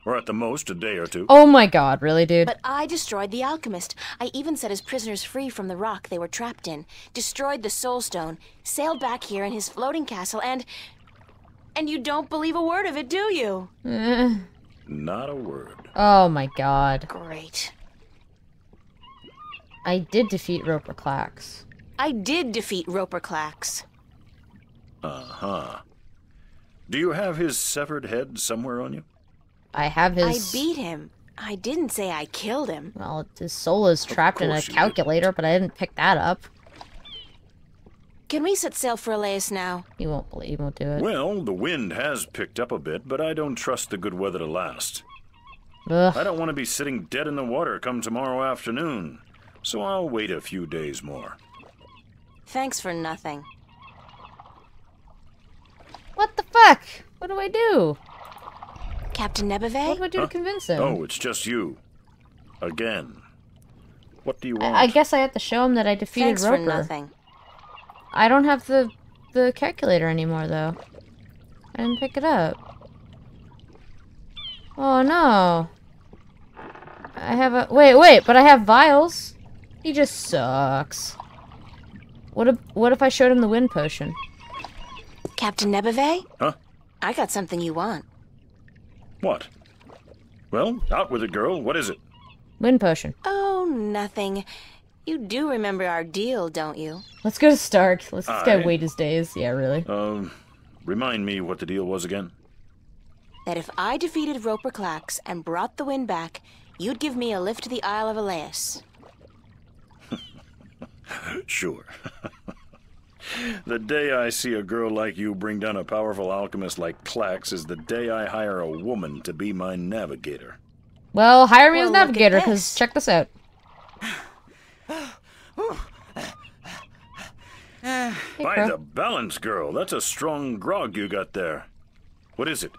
Or at the most, a day or two. Oh my god, really, dude? But I destroyed the alchemist. I even set his prisoners free from the rock they were trapped in. Destroyed the soulstone. Sailed back here in his floating castle and... And you don't believe a word of it, do you? Eh. Not a word. Oh my god. Great. I did defeat Roper Klacks. I did defeat Roper Klacks. Uh-huh. Do you have his severed head somewhere on you? I have his... I beat him. I didn't say I killed him. Well, his soul is trapped in a calculator, but I didn't pick that up. Can we set sail for Elaeus now? He won't believe, he won't do it. Well, the wind has picked up a bit, but I don't trust the good weather to last. Ugh. I don't want to be sitting dead in the water come tomorrow afternoon, so I'll wait a few days more. Thanks for nothing. What the fuck? What do I do? Captain Nebevay? What do I do huh? to convince him? Oh, it's just you. Again. What do you want? I, I guess I have to show him that I defeated Thanks Roper. For nothing. I don't have the the calculator anymore, though. I didn't pick it up. Oh, no. I have a... Wait, wait, but I have vials. He just sucks. What if, what if I showed him the wind potion? Captain Nebevay? Huh? I got something you want. What? Well, out with it, girl. What is it? Wind potion. Oh, nothing. You do remember our deal, don't you? Let's go to Stark. Let's this guy wait his days. Yeah, really. Um, remind me what the deal was again. That if I defeated Roper Klacks and brought the wind back, you'd give me a lift to the Isle of Elaeus. Sure. The day I see a girl like you bring down a powerful alchemist like Klacks is the day I hire a woman to be my navigator. Well, hire me well, as navigator, because check this out. Hey, by Crow. The balance, girl, that's a strong grog you got there. What is it?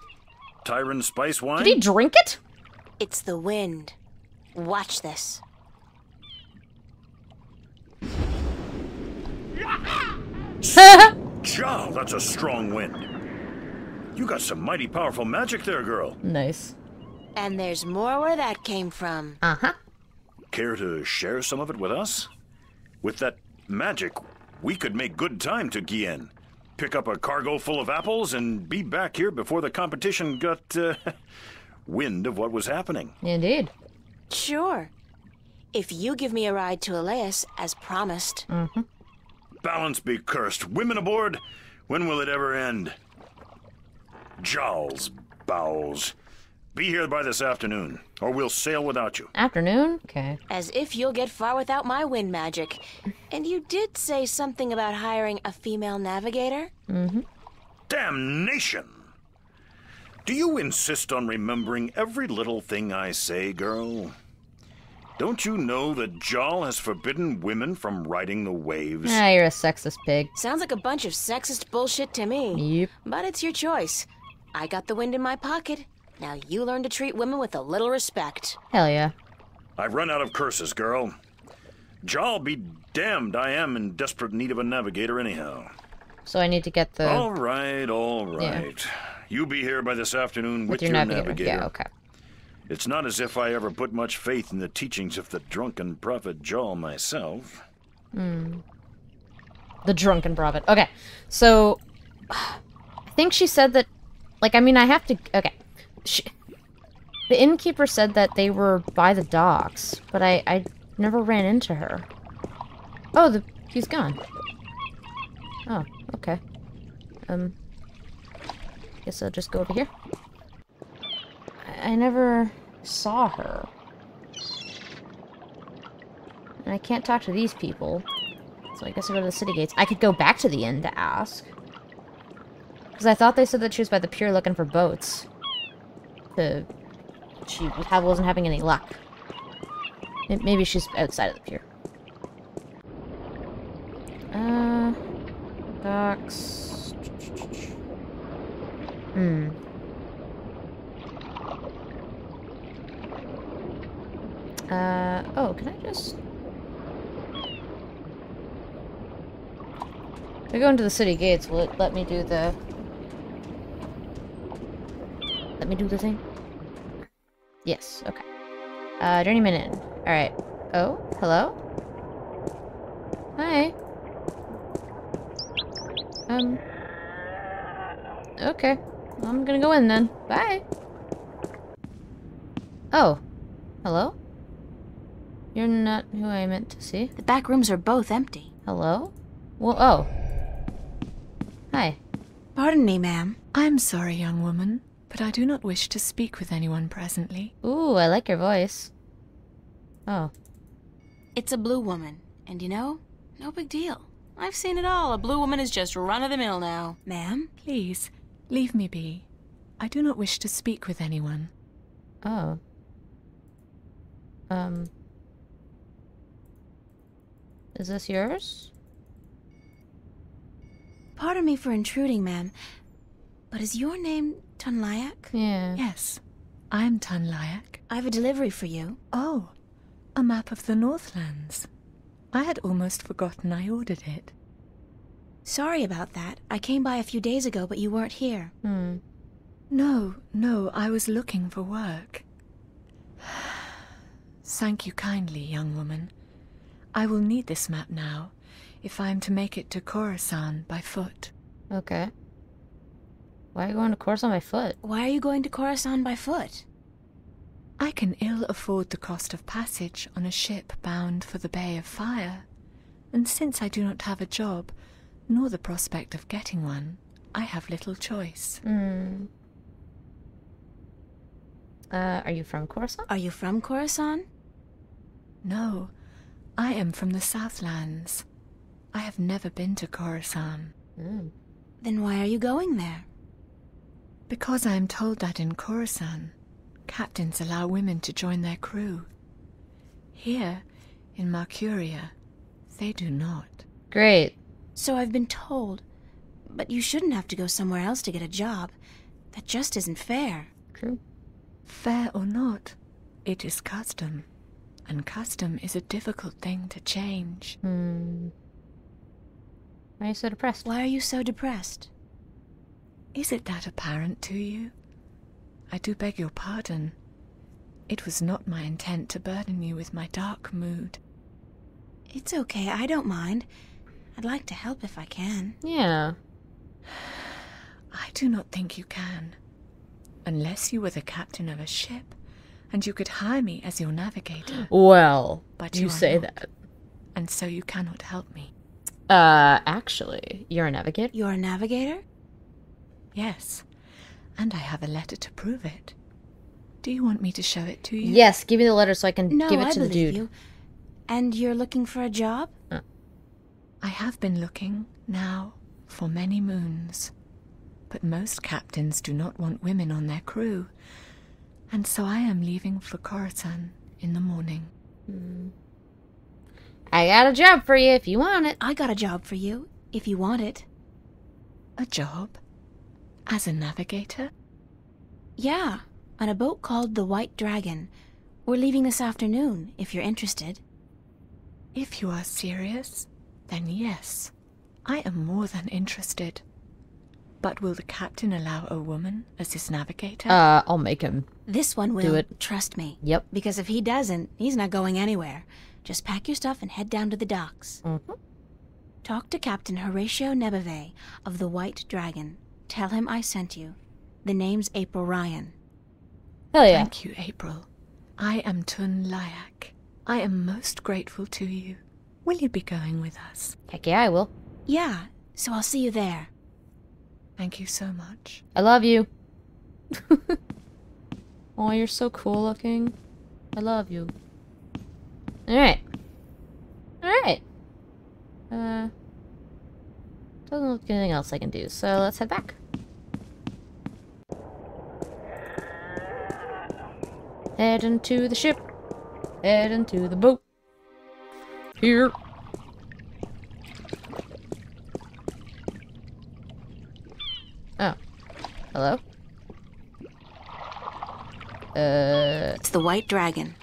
Tyran spice wine? Did he drink it? It's the wind. Watch this. Jahl, that's a strong wind. You got some mighty powerful magic there, girl. Nice. And there's more where that came from. Uh-huh. Care to share some of it with us? With that magic, we could make good time to Gien. Pick up a cargo full of apples and be back here before the competition got uh, wind of what was happening. Indeed. Sure. If you give me a ride to Elaeus, as promised. Mm-hmm. Balance be cursed. Women aboard? When will it ever end? Jahl's bowels. Be here by this afternoon, or we'll sail without you. Afternoon? Okay. As if you'll get far without my wind magic. And you did say something about hiring a female navigator? Mm-hmm. Damnation! Do you insist on remembering every little thing I say, girl? Don't you know that Jahl has forbidden women from riding the waves? Ah, you're a sexist pig. Sounds like a bunch of sexist bullshit to me. Yep. But it's your choice. I got the wind in my pocket. Now you learn to treat women with a little respect. Hell yeah. I've run out of curses, girl. Jahl be damned, I am in desperate need of a navigator anyhow. So I need to get the... All right, all right. Yeah. You be here by this afternoon with, with your, your navigator. navigator. Yeah, okay. It's not as if I ever put much faith in the teachings of the drunken prophet Jahl myself. Mm. The drunken prophet. Okay, so I think she said that, like, I mean, I have to, okay. She, the innkeeper said that they were by the docks, but I, I never ran into her. Oh, the, he's gone. Oh, okay. Um, Guess I'll just go over here. I, I never saw her. And I can't talk to these people. So I guess I'll go to the city gates. I could go back to the inn to ask. Because I thought they said that she was by the pier looking for boats. The, she wasn't having any luck. Maybe she's outside of the pier. Uh... Docks... Hmm. Uh... Oh, can I just... If I go into the city gates, will it let me do the... Let me do the thing? Yes, okay. Uh, journeyman in. Alright. Oh, hello? Hi. Um. Okay. Well, I'm gonna go in then. Bye! Oh. Hello? You're not who I meant to see. The back rooms are both empty. Hello? Well, oh. Hi. Pardon me, ma'am. I'm sorry, young woman, but I do not wish to speak with anyone presently. Ooh, I like your voice. Oh. It's a blue woman, and you know, no big deal. I've seen it all. A blue woman is just run-of-the-mill now. Ma'am? Please, leave me be. I do not wish to speak with anyone. Oh. Um. Is this yours? Pardon me for intruding, ma'am, but is your name Tun Layak? Yeah. Yes, I'm Tun Layak. I have a delivery for you. Oh, a map of the Northlands. I had almost forgotten I ordered it. Sorry about that. I came by a few days ago, but you weren't here. Hmm. No, no, I was looking for work. Thank you kindly, young woman. I will need this map now, if I am to make it to Corasan by foot. Okay. Why are you going to Corasan by foot? Why are you going to Corasan by foot? I can ill afford the cost of passage on a ship bound for the Bay of Fire, and since I do not have a job, nor the prospect of getting one, I have little choice. Mm. Uh, are you from Corasan? Are you from Corasan? No, I am from the Southlands. I have never been to Corasan. Mm. Then why are you going there? Because I am told that in Corasan, captains allow women to join their crew. Here, in Mercuria, they do not. Great. So I've been told, but you shouldn't have to go somewhere else to get a job. That just isn't fair. True. Fair or not, it is custom, and custom is a difficult thing to change. Hmm. Why are you so depressed? Why are you so depressed? Is it that apparent to you? I do beg your pardon. It was not my intent to burden you with my dark mood. It's okay, I don't mind. I'd like to help if I can. Yeah. I do not think you can. Unless you were the captain of a ship, and you could hire me as your navigator. Well, but you, you say not, that. And so you cannot help me. Uh, actually, you're a navigator? You're a navigator? Yes, and I have a letter to prove it. Do you want me to show it to you? Yes, give me the letter so I can no, give it I to the dude. You. And you're looking for a job? Uh. I have been looking, now, for many moons. But most captains do not want women on their crew. And so I am leaving for Corasan in the morning. Mm. I got a job for you if you want it. I got a job for you if you want it. A job? As a navigator? Yeah, on a boat called the White Dragon. We're leaving this afternoon, if you're interested. If you are serious, then yes, I am more than interested. But will the captain allow a woman as his navigator? Uh, I'll make him. This one will, do it. Trust me. Yep. Because if he doesn't, he's not going anywhere. Just pack your stuff and head down to the docks. Mm-hmm. Talk to Captain Horatio Nebevay of the White Dragon. Tell him I sent you. The name's April Ryan. Hell yeah. Thank you, April. I am Tun Layak. I am most grateful to you. Will you be going with us? Heck yeah, I will. Yeah, so I'll see you there. Thank you so much. I love you. Oh, you're so cool looking. I love you. Alright. Alright. Uh, doesn't look anything else I can do, so let's head back. Head into the ship. Head into the boat. Here. Oh. Hello? Uh... It's the White Dragon.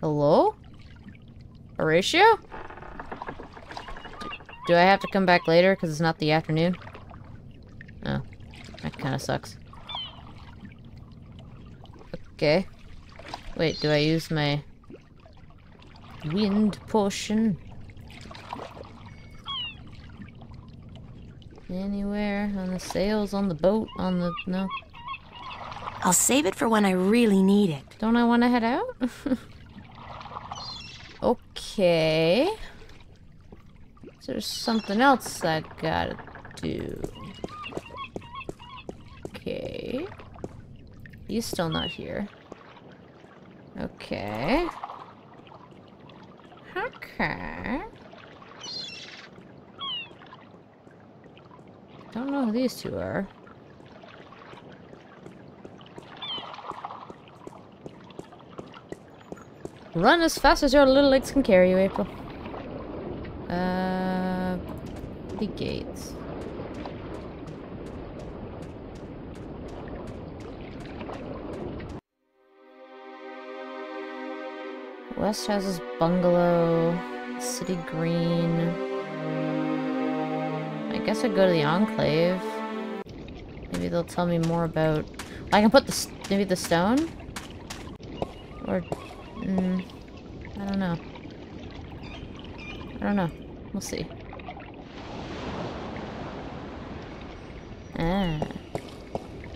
Hello? Horatio? Do I have to come back later because it's not the afternoon? Oh. That kind of sucks. Okay. Wait, do I use my... wind potion? Anywhere? On the sails? On the boat? On the... no. I'll save it for when I really need it. Don't I want to head out? Okay. Is there something else I gotta do? Okay. He's still not here. Okay. Okay. Don't know who these two are. Run as fast as your little legs can carry you, April. Uh, the gates. West House's bungalow, City Green. I guess I'd go to the Enclave. Maybe they'll tell me more about. I can put the st maybe the stone, or. Mm, I don't know. I don't know. We'll see. Ah.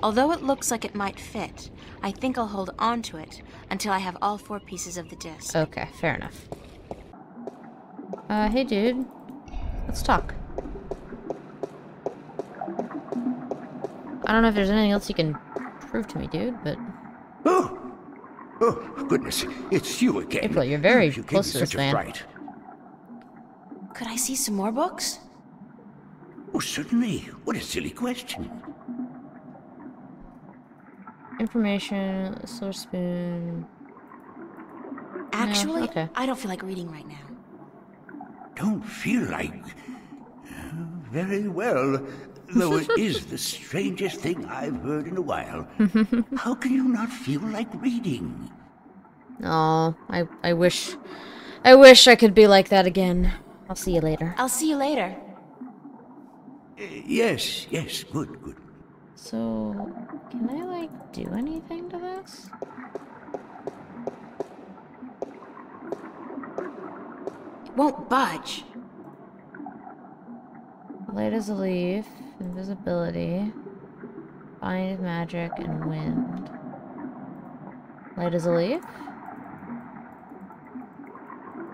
Although it looks like it might fit, I think I'll hold on to it until I have all four pieces of the disc. Okay, fair enough. Uh, hey dude. Let's talk. I don't know if there's anything else you can prove to me, dude, but... Oh! Oh, goodness. It's you again. April, you're very you close to this man. Fright. Could I see some more books? Oh, certainly. What a silly question. Information, silver spoon... Actually, no, okay. I don't feel like reading right now. Don't feel like... Uh, very well. Though it is the strangest thing I've heard in a while. How can you not feel like reading? Oh, I, I wish... I wish I could be like that again. I'll see you later. I'll see you later. Uh, yes, yes, good, good. So, can I, like, do anything to this? It won't budge. Light as a leaf, invisibility, bind magic, and wind. Light as a leaf?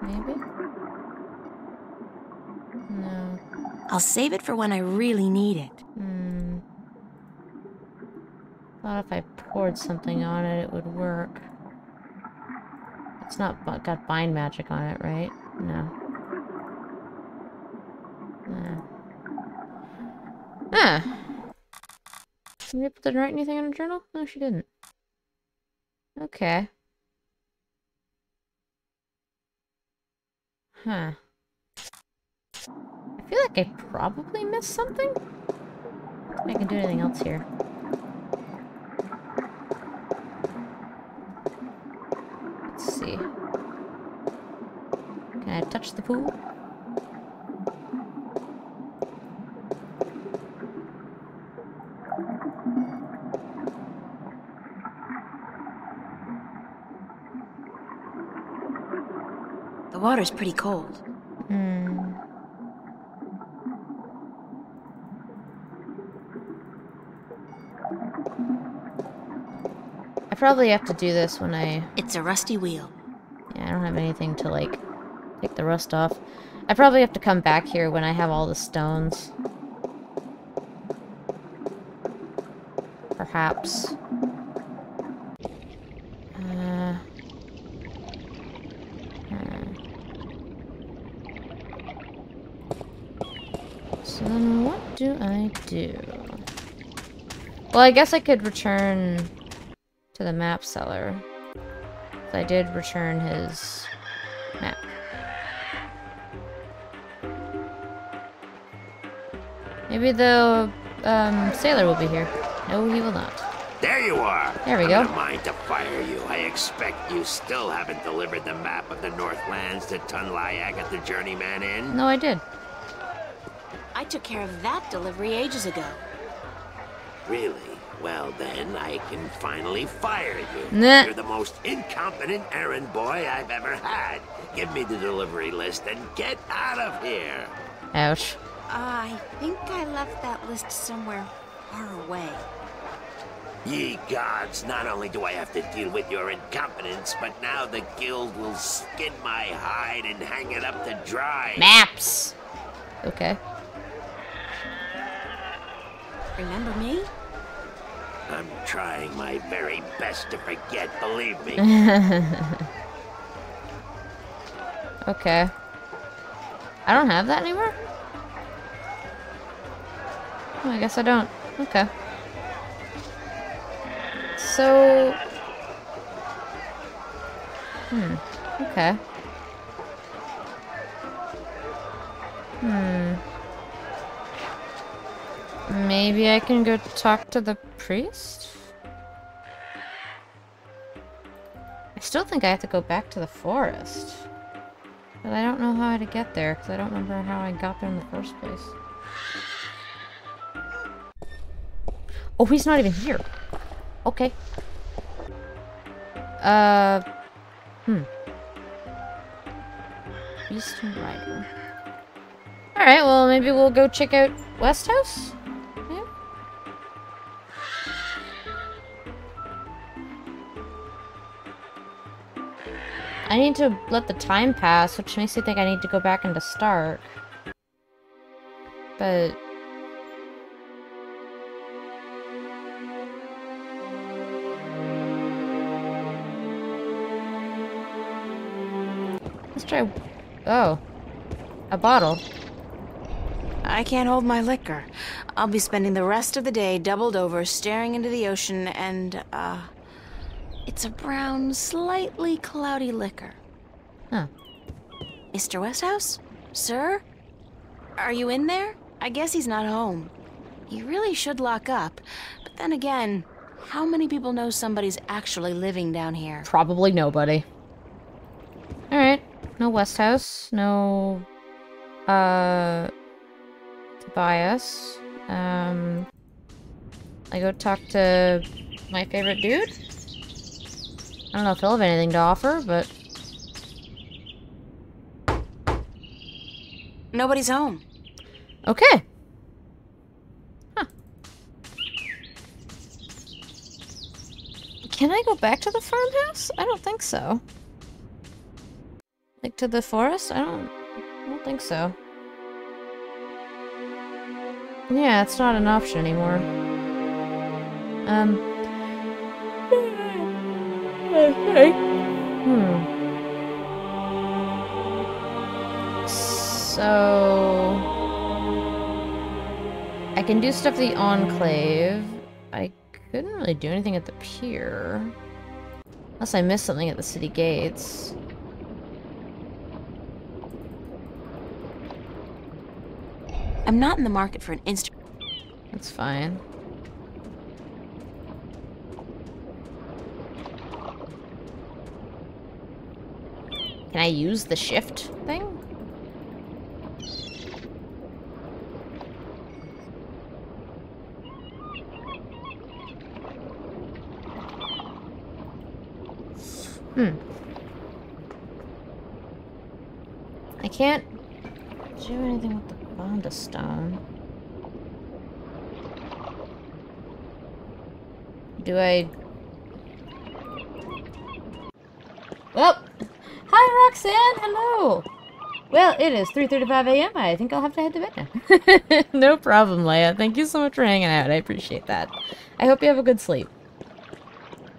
Maybe? No. I'll save it for when I really need it. Hmm. Thought if I poured something on it, it would work. It's not got bind magic on it, right? No. Ah. Did she write anything in her journal? No, she didn't. Okay. Huh. I feel like I probably missed something. I can do anything else here. Let's see. Can I touch the pool? The water's pretty cold. Hmm. I probably have to do this when I... It's a rusty wheel. Yeah, I don't have anything to, like, take the rust off. I probably have to come back here when I have all the stones. perhaps. Uh, hmm. So then what do I do? Well, I guess I could return to the map seller. I did return his map. Maybe the um, sailor will be here. No, he will not. There you are! There we go. I don't mind to fire you. I expect you still haven't delivered the map of the Northlands to Tun Layak at the Journeyman Inn. No, I did. I took care of that delivery ages ago. Really? Well then, I can finally fire you. Nah. You're the most incompetent errand boy I've ever had. Give me the delivery list and get out of here. Ouch. Uh, I think I left that list somewhere far away. Ye gods, not only do I have to deal with your incompetence, but now the guild will skin my hide and hang it up to dry. Maps! Okay. Remember me? I'm trying my very best to forget, believe me. Okay. I don't have that anymore? Oh, I guess I don't. Okay. So... Hmm. Okay. Hmm. Maybe I can go talk to the priest? I still think I have to go back to the forest. But I don't know how to get there, because I don't remember how I got there in the first place. Oh, he's not even here! Okay. Uh... Hmm. Eastern Rider. Alright, well, maybe we'll go check out West House? I need to let the time pass, which makes me think I need to go back into Stark. But... Let's try... Oh. A bottle. I can't hold my liquor. I'll be spending the rest of the day doubled over, staring into the ocean, and, uh... it's a brown, slightly cloudy liquor. Huh. Mister Westhouse? Sir? Are you in there? I guess he's not home. He really should lock up. But then again, how many people know somebody's actually living down here? Probably nobody. Alright. No Westhouse. No... Uh... Tobias. Um... I go talk to my favorite dude? I don't know if he'll have anything to offer, but... Nobody's home. Okay. Huh. Can I go back to the farmhouse? I don't think so. Like, to the forest? I don't... I don't think so. Yeah, it's not an option anymore. Um... Okay. Hmm. So... I can do stuff at the Enclave. I couldn't really do anything at the pier. Unless I missed something at the city gates. I'm not in the market for an instant. That's fine. Can I use the shift thing? Hmm. I can't do anything with the Bonda stone. Do I... Oh! Hi, Roxanne! Hello! Well, it is three thirty-five a m I think I'll have to head to bed now. No problem, Leia. Thank you so much for hanging out. I appreciate that. I hope you have a good sleep.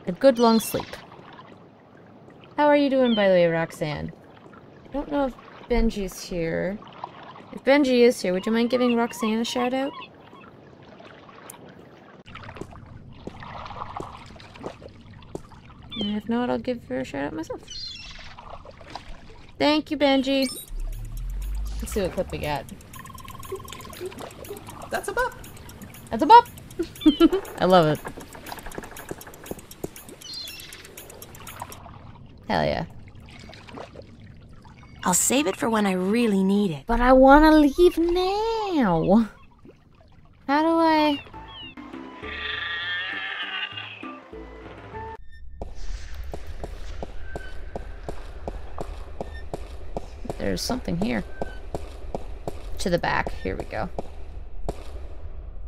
A good long sleep. How are you doing, by the way, Roxanne? I don't know if Benji's here. If Benji is here, would you mind giving Roxanne a shout-out? And if not, I'll give her a shout-out myself. Thank you, Benji! Let's see what clip we got. That's a bop! That's a bop! I love it. Hell yeah. I'll save it for when I really need it. But I want to leave now! How do I... There's something here. To the back. Here we go.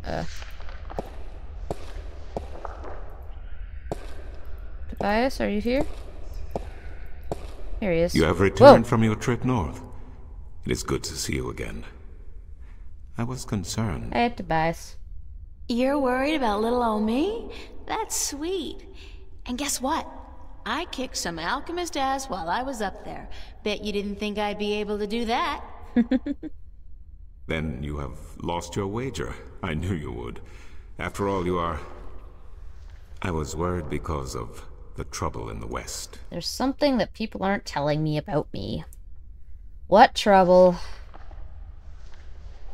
Uh. Tobias, are you here? Here he is. You have returned Whoa. from your trip north. It is good to see you again. I was concerned. Hey, Tobias. You're worried about little old me? That's sweet. And guess what? I kicked some alchemist ass while I was up there. Bet you didn't think I'd be able to do that. Then you have lost your wager. I knew you would. After all, you are... I was worried because of the trouble in the West. There's something that people aren't telling me about me. What trouble?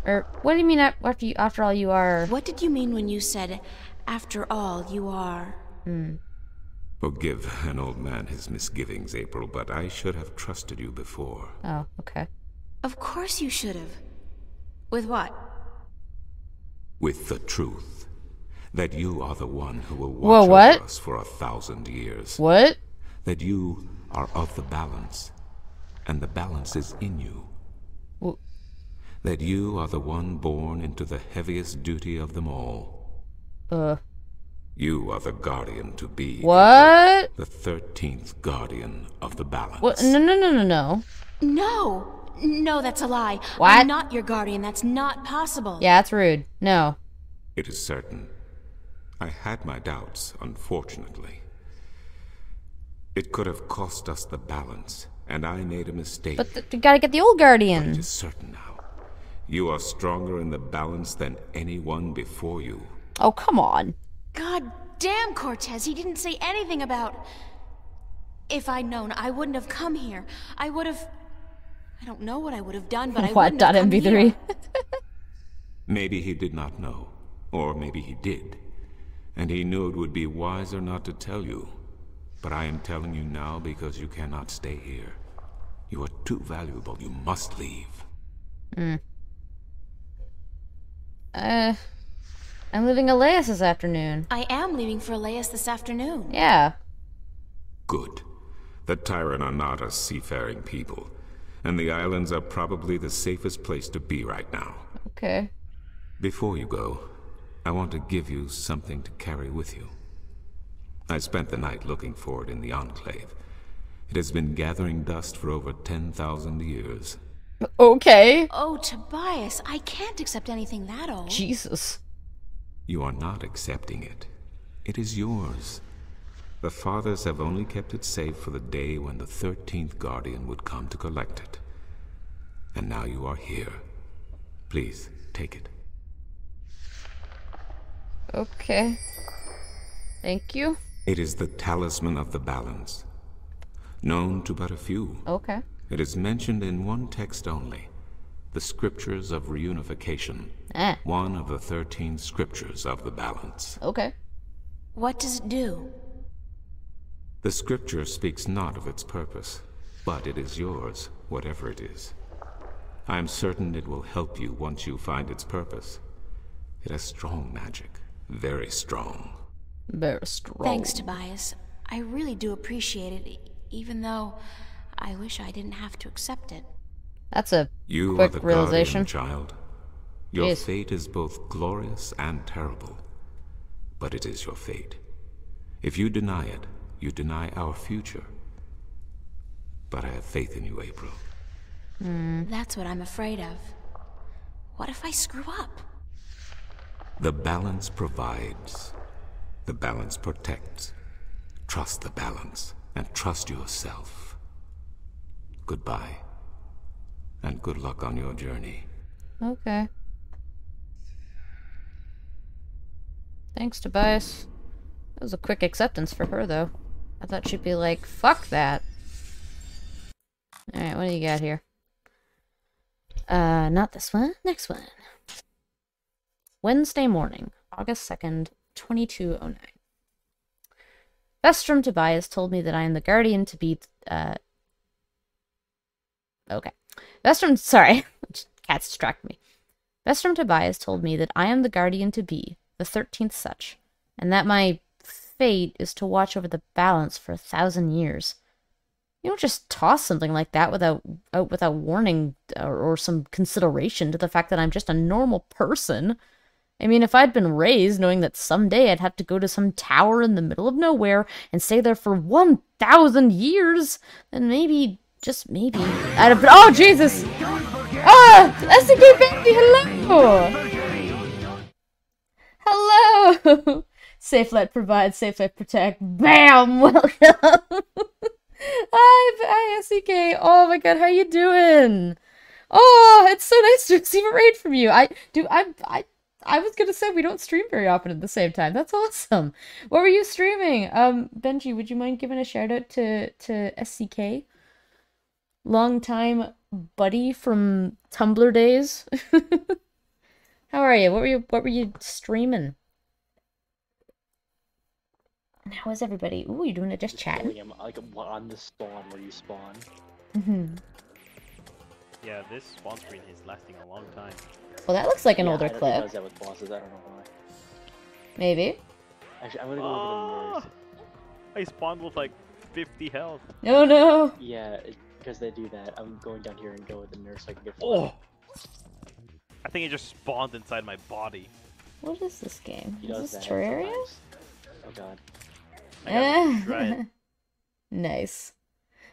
Or, what do you mean after, you, after all you are... What did you mean when you said, after all you are... Hmm. Forgive an old man his misgivings, April, but I should have trusted you before. Oh, okay. Of course you should have. With what? With the truth. That you are the one who will watch Whoa, over us for a thousand years. What? That you are of the balance, and the balance is in you. Wh that you are the one born into the heaviest duty of them all. Uh... You are the guardian to be. What? The thirteenth guardian of the balance. What? No, no, no, no, no. No. No, that's a lie. What? I'm not your guardian. That's not possible. Yeah, that's rude. No. It is certain. I had my doubts, unfortunately. It could have cost us the balance, and I made a mistake. But you gotta get the old guardian. But it is certain now. You are stronger in the balance than anyone before you. Oh, come on. God damn, Cortez, he didn't say anything about... If I'd known, I wouldn't have come here. I would have... I don't know what I would have done, but I wouldn't have come here. Maybe he did not know. Or maybe he did. And he knew it would be wiser not to tell you. But I am telling you now because you cannot stay here. You are too valuable. You must leave. Mm. Uh... I'm leaving Elias this afternoon. I am leaving for Elias this afternoon. Yeah. Good. The Tyran are not a seafaring people. And the islands are probably the safest place to be right now. Okay. Before you go, I want to give you something to carry with you. I spent the night looking for it in the Enclave. It has been gathering dust for over ten thousand years. Okay. Oh, Tobias, I can't accept anything that old. Jesus. You are not accepting it. It is yours. The fathers have only kept it safe for the day when the thirteenth Guardian would come to collect it. And now you are here. Please, take it. Okay. Thank you. It is the Talisman of the Balance. Known to but a few. Okay. It is mentioned in one text only. The Scriptures of Reunification. Ah. One of the thirteen Scriptures of the Balance. Okay. What does it do? The Scripture speaks not of its purpose, but it is yours, whatever it is. I am certain it will help you once you find its purpose. It has strong magic. Very strong. Very strong. Thanks, Tobias. I really do appreciate it, even though I wish I didn't have to accept it. That's a you quick are the realization, guardian, child. Your Jeez. fate is both glorious and terrible, but it is your fate. If you deny it, you deny our future. But I have faith in you, April. Mm. That's what I'm afraid of. What if I screw up? The balance provides. The balance protects. Trust the balance and trust yourself. Goodbye. And good luck on your journey. Okay. Thanks, Tobias. That was a quick acceptance for her, though. I thought she'd be like, fuck that. Alright, what do you got here? Uh, not this one. Next one. Wednesday morning, August second, twenty-two oh nine. Vestrum Tobias told me that I am the guardian to be, uh... Okay. Vestrum... Sorry. Cats distract me. Vestrum Tobias told me that I am the guardian to be, the thirteenth such, and that my fate is to watch over the balance for a thousand years. You don't just toss something like that without without warning or, or some consideration to the fact that I'm just a normal person. I mean, if I'd been raised knowing that someday I'd have to go to some tower in the middle of nowhere and stay there for one thousand years, then maybe, just maybe, I'd have been— oh, Jesus! Ah! S D K baby, hello! Hello! SafeLet provides, SafeLet protect. BAM! Welcome! Hi, S D K! Oh my god, how you doing? Oh, it's so nice to receive a raid from you! I, do. I, I, I was gonna say we don't stream very often at the same time. That's awesome! What were you streaming? Um, Benji, would you mind giving a shout out to, to S D K? Long time buddy from Tumblr days. How are you? What were you what were you streaming? And how is everybody? Ooh, you're doing it just chatting. Like on the spawn where you spawn. Mm-hmm. Yeah, this spawn screen is lasting a long time. Well, that looks like an yeah, older I clip. I that with bosses, I don't know why. Maybe. Actually, I'm gonna go oh! look at the mirrors. I spawned with like fifty health. No, no. Yeah. It... Because they do that, I'm going down here and go with the nurse so I can get flying. Oh! I think it just spawned inside my body. What is this game? He is this Terraria? Oh god. I gotta Nice.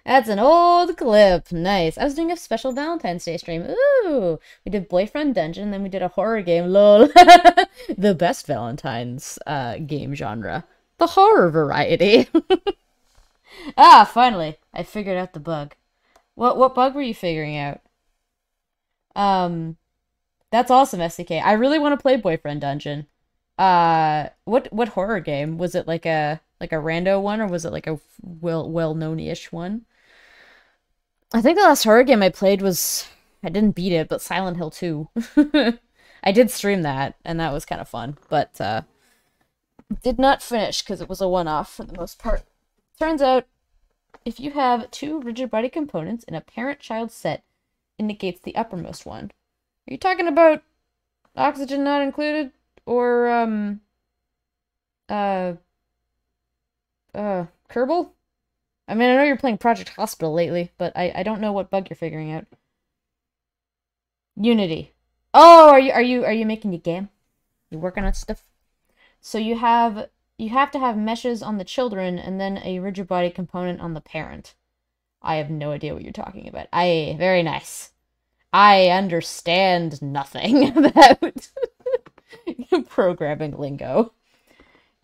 That's an old clip. Nice. I was doing a special Valentine's Day stream. Ooh! We did Boyfriend Dungeon, then we did a horror game. Lol. The best Valentine's uh, game genre. The horror variety. Ah, finally. I figured out the bug. What what bug were you figuring out? Um, that's awesome, S D K. I really want to play Boyfriend Dungeon. Uh, what what horror game was it? Like a like a rando one, or was it like a well well known-ish one? I think the last horror game I played was I didn't beat it, but Silent Hill two. I did stream that, and that was kind of fun, but uh, did not finish because it was a one-off for the most part. Turns out, if you have two rigid body components in a parent-child set, indicates the uppermost one. Are you talking about oxygen not included, or um, uh, uh, Kerbal? I mean, I know you're playing Project Hospital lately, but I I don't know what bug you're figuring out. Unity. Oh, are you are you are you making your game? You working on stuff? So you have. You have to have meshes on the children and then a rigid body component on the parent. I have no idea what you're talking about. Aye, very nice. I understand nothing about programming lingo.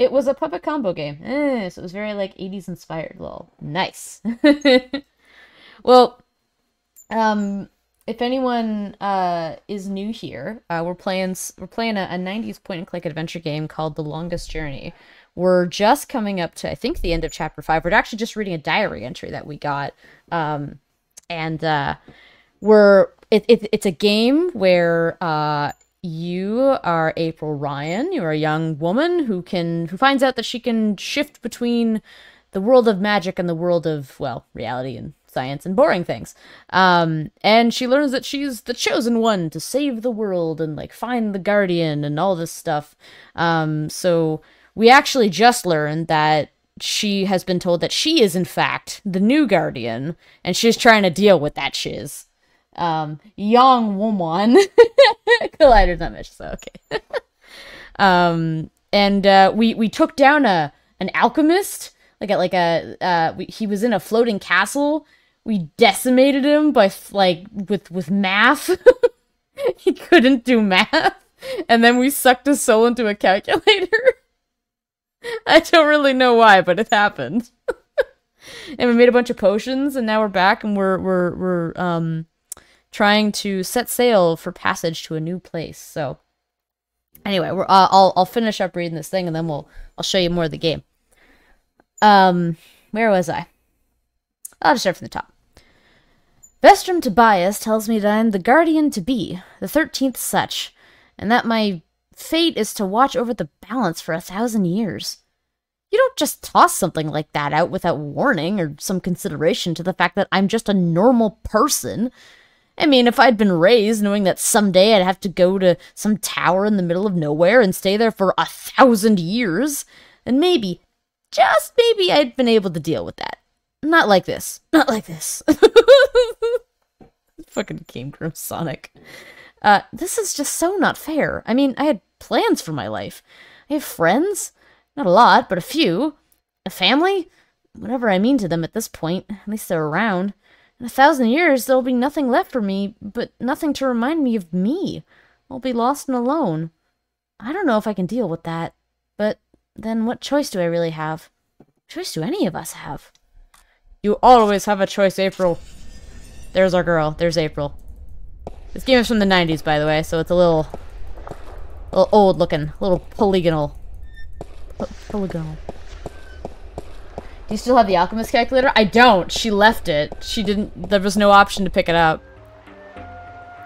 It was a puppet combo game. Eh, so it was very like eighties inspired. Lol. Nice. Well, um, if anyone uh, is new here, uh, we're playing we're playing a, a nineties point and click adventure game called The Longest Journey. We're just coming up to, I think, the end of chapter five. We're actually just reading a diary entry that we got. Um, and uh, we're it, it, it's a game where uh, you are April Ryan. You are a young woman who can who finds out that she can shift between the world of magic and the world of, well, reality and science and boring things. Um, and she learns that she's the chosen one to save the world and, like, find the guardian and all this stuff. Um, so... We actually just learned that she has been told that she is, in fact, the new guardian, and she's trying to deal with that shiz. Um, young woman. Collider's not much, so okay. um, and uh, we we took down a an alchemist, like a, like a uh, we, he was in a floating castle we decimated him by, like, with, with math. He couldn't do math. And then we sucked his soul into a calculator. I don't really know why, but it happened. And we made a bunch of potions, and now we're back, and we're we're we're um trying to set sail for passage to a new place. So anyway, we're uh, I'll I'll finish up reading this thing, and then we'll I'll show you more of the game. Um, where was I? I'll just start from the top. Vestrum Tobias tells me that I'm the guardian to be, the thirteenth such, and that my fate is to watch over the balance for a thousand years. You don't just toss something like that out without warning or some consideration to the fact that I'm just a normal person. I mean, if I'd been raised knowing that someday I'd have to go to some tower in the middle of nowhere and stay there for a thousand years, then maybe, just maybe, I'd been able to deal with that. Not like this. Not like this. Fucking Game Grumps Sonic. Uh, this is just so not fair. I mean, I had plans for my life. I have friends. Not a lot, but a few. A family? Whatever I mean to them at this point. At least they're around. In a thousand years, there'll be nothing left for me, but nothing to remind me of me. I'll be lost and alone. I don't know if I can deal with that. But then what choice do I really have? What choice do any of us have? You always have a choice, April. There's our girl. There's April. This game is from the nineties, by the way, so it's a little, a little old looking. A little polygonal. Polygonal. Do you still have the alchemist calculator? I don't. She left it. She didn't. There was no option to pick it up.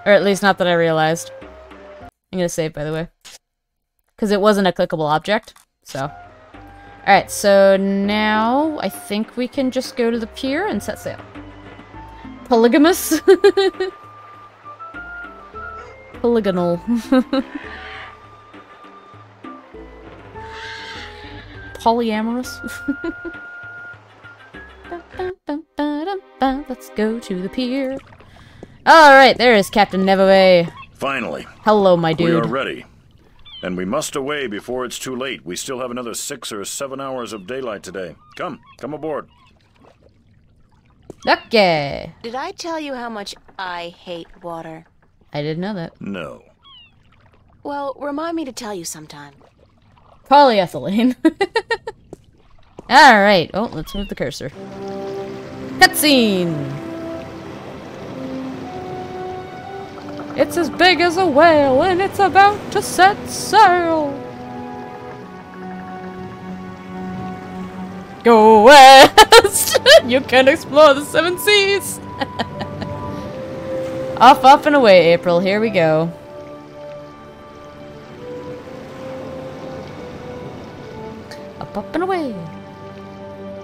Or at least not that I realized. I'm gonna save, by the way. Because it wasn't a clickable object. So. Alright, so now I think we can just go to the pier and set sail. Polygamous? Polygonal. Polyamorous. Let's go to the pier. Alright, there is Captain Nebevay. Finally. Hello, my dude. We are ready. And we must away before it's too late. We still have another six or seven hours of daylight today. Come, come aboard. Okay. Did I tell you how much I hate water? I didn't know that. No. Well, remind me to tell you sometime. Polyethylene. Alright. Oh, let's move the cursor. Cutscene! It's as big as a whale, and it's about to set sail. Go west! You can explore the seven seas! Off, off, and away, April. Here we go. Up, up, and away.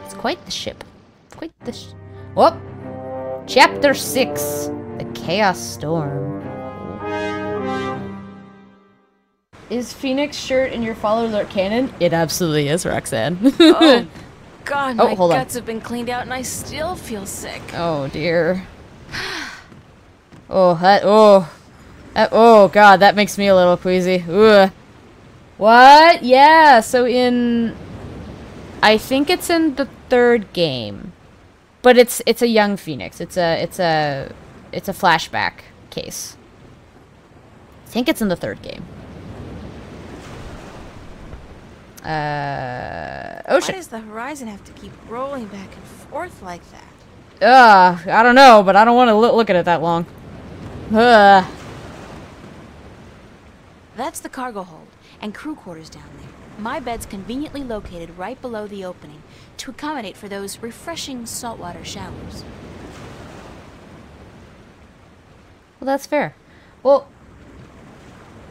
It's quite the ship. Quite the sh- Whoop! Chapter six. The Chaos Storm. Is Phoenix shirt in your followers art canon? It absolutely is, Roxanne. Oh, God, my oh, hold guts on. Have been cleaned out and I still feel sick. Oh, dear. Oh, that, oh. That, oh, God, that makes me a little queasy. Ugh. What? Yeah, so in... I think it's in the third game. But it's it's a young Phoenix. It's a, it's a, it's a flashback case. I think it's in the third game. Uh, ocean. Why does the horizon have to keep rolling back and forth like that? Ugh, I don't know, but I don't want to lo look at it that long. Ugh. That's the cargo hold and crew quarters down there. My bed's conveniently located right below the opening to accommodate for those refreshing saltwater showers. Well, that's fair. Well...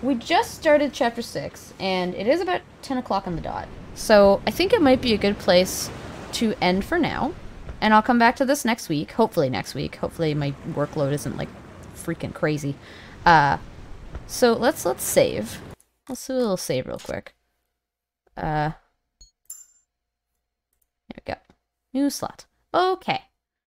We just started chapter six, and it is about ten o'clock on the dot. So I think it might be a good place to end for now. And I'll come back to this next week. Hopefully next week. Hopefully my workload isn't, like, freaking crazy. Uh, so let's let's save. Let's do a little save real quick. Uh, there we go. New slot. Okay.